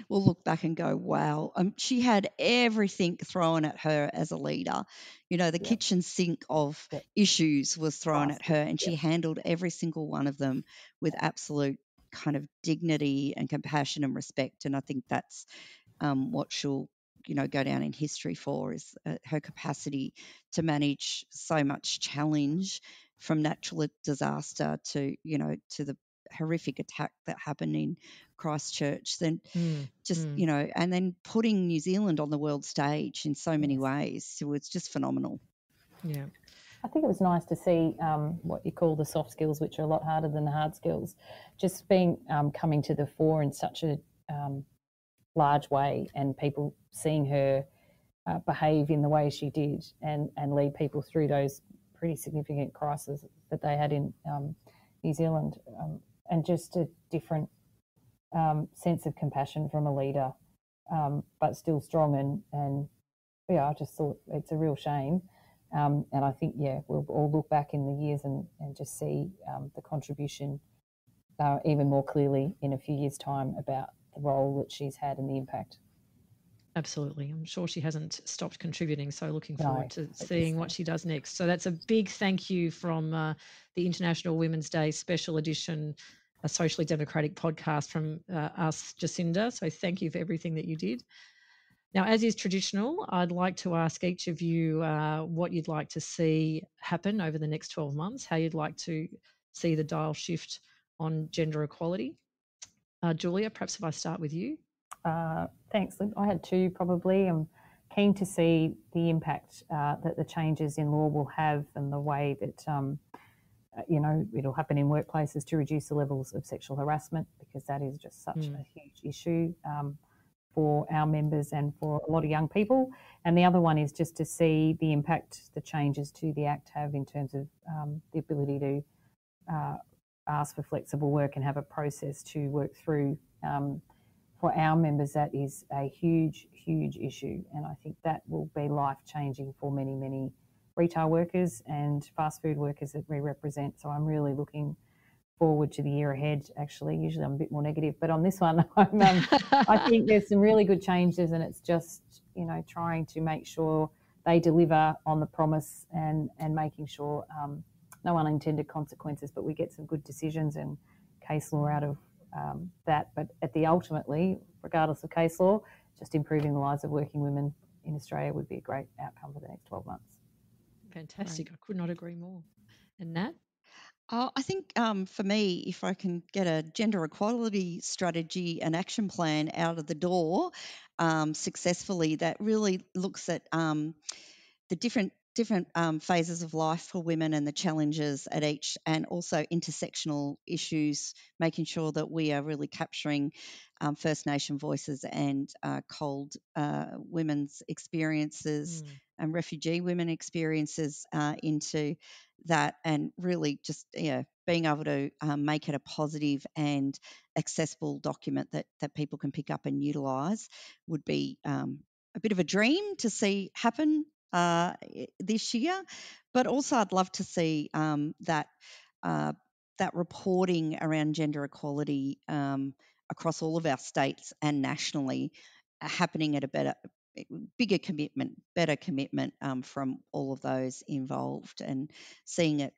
look back and go, wow, she had everything thrown at her as a leader. You know, the kitchen sink of issues was thrown at her, and she handled every single one of them with absolute kind of dignity and compassion and respect. And I think that's what she'll, you know, go down in history for, is her capacity to manage so much challenge, from natural disaster to, you know, to the horrific attack that happened in Christchurch, then you know, and then putting New Zealand on the world stage in so many ways. So it's just phenomenal. Yeah. I think it was nice to see what you call the soft skills, which are a lot harder than the hard skills, just being coming to the fore in such a large way, and people seeing her behave in the way she did and lead people through those pretty significant crisis that they had in New Zealand, and just a different sense of compassion from a leader, but still strong. And yeah, I just thought it's a real shame. And I think, yeah, we'll all look back in the years and just see the contribution even more clearly in a few years' time about the role that she's had and the impact. Absolutely. I'm sure she hasn't stopped contributing, so looking forward to seeing what she does next. So that's a big thank you from the International Women's Day Special Edition, a Socially Democratic podcast from us, Jacinda. So thank you for everything that you did. Now, as is traditional, I'd like to ask each of you what you'd like to see happen over the next 12 months, how you'd like to see the dial shift on gender equality. Julia, perhaps if I start with you. Thanks, Liv. I had two probably. I'm keen to see the impact that the changes in law will have, and the way that, you know, it'll happen in workplaces to reduce the levels of sexual harassment, because that is just such a huge issue for our members and for a lot of young people. And the other one is just to see the impact the changes to the Act have in terms of the ability to ask for flexible work and have a process to work through. For our members, that is a huge, huge issue, and I think that will be life-changing for many, many retail workers and fast food workers that we represent. So I'm really looking forward to the year ahead, actually. Usually I'm a bit more negative, but on this one, I'm, I think there's some really good changes, and it's just, you know, trying to make sure they deliver on the promise, and making sure no unintended consequences, but we get some good decisions and case law out of that, but at the ultimately, regardless of case law, just improving the lives of working women in Australia would be a great outcome for the next 12 months. Fantastic. Right. I could not agree more. And Nat? I think for me, if I can get a gender equality strategy and action plan out of the door successfully, that really looks at the different phases of life for women and the challenges at each, and also intersectional issues, making sure that we are really capturing First Nation voices and cold women's experiences and refugee women experiences into that, and really just being able to make it a positive and accessible document that people can pick up and utilise would be a bit of a dream to see happen this year. But also I'd love to see that reporting around gender equality across all of our states and nationally happening at a better commitment from all of those involved, and seeing it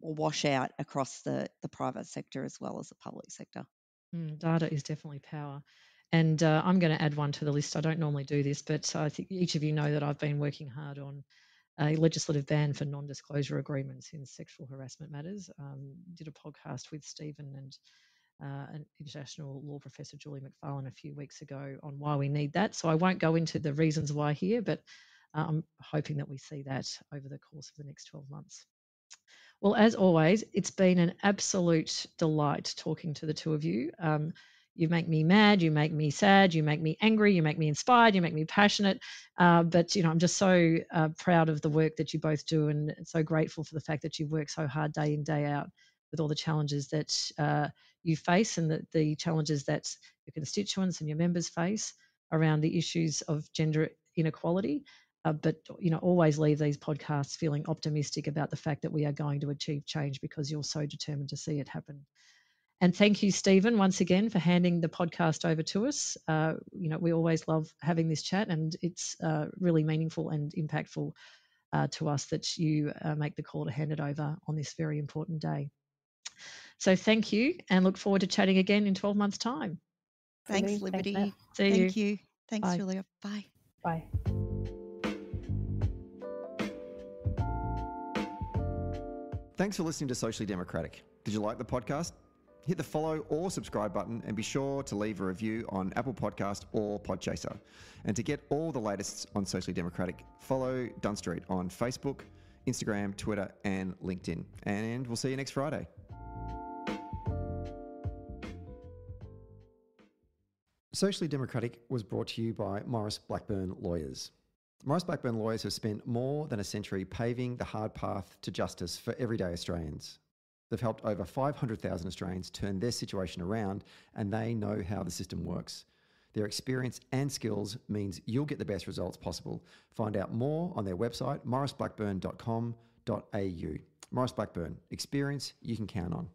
wash out across the private sector as well as the public sector. Data is definitely power. And I'm going to add one to the list. I don't normally do this, but I think each of you know that I've been working hard on a legislative ban for non-disclosure agreements in sexual harassment matters. Did a podcast with Stephen and an international law professor, Julie McFarlane, a few weeks ago on why we need that. So I won't go into the reasons why here, but I'm hoping that we see that over the course of the next 12 months. Well, as always, it's been an absolute delight talking to the two of you. You make me mad, you make me sad, you make me angry, you make me inspired, you make me passionate. But, you know, I'm just so proud of the work that you both do, and so grateful for the fact that you work so hard day in, day out with all the challenges that you face, and the challenges that your constituents and your members face around the issues of gender inequality. But, you know, always leave these podcasts feeling optimistic about the fact that we are going to achieve change because you're so determined to see it happen. And thank you, Stephen, once again for handing the podcast over to us. You know, we always love having this chat, and it's really meaningful and impactful to us that you make the call to hand it over on this very important day. So thank you, and look forward to chatting again in 12 months' time. Thanks, Liberty. Thanks, see you. Thank you. Thanks, Bye. Julia. Bye. Bye. Thanks for listening to Socially Democratic. Did you like the podcast? Hit the follow or subscribe button, and be sure to leave a review on Apple Podcast or Podchaser. And to get all the latest on Socially Democratic, follow Dunn Street on Facebook, Instagram, Twitter and LinkedIn. And we'll see you next Friday. Socially Democratic was brought to you by Maurice Blackburn Lawyers. Maurice Blackburn Lawyers have spent more than a century paving the hard path to justice for everyday Australians. They've helped over 500,000 Australians turn their situation around, and they know how the system works. Their experience and skills means you'll get the best results possible. Find out more on their website, mauriceblackburn.com.au. Maurice Blackburn, experience you can count on.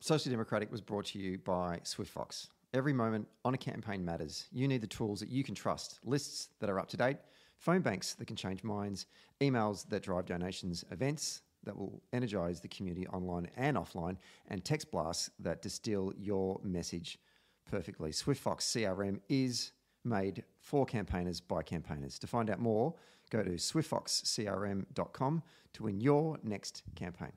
Socially Democratic was brought to you by Swift Fox. Every moment on a campaign matters. You need the tools that you can trust, lists that are up to date, phone banks that can change minds, emails that drive donations, events that will energise the community online and offline, and text blasts that distill your message perfectly. SwiftFox CRM is made for campaigners by campaigners. To find out more, go to swiftfoxcrm.com to win your next campaign.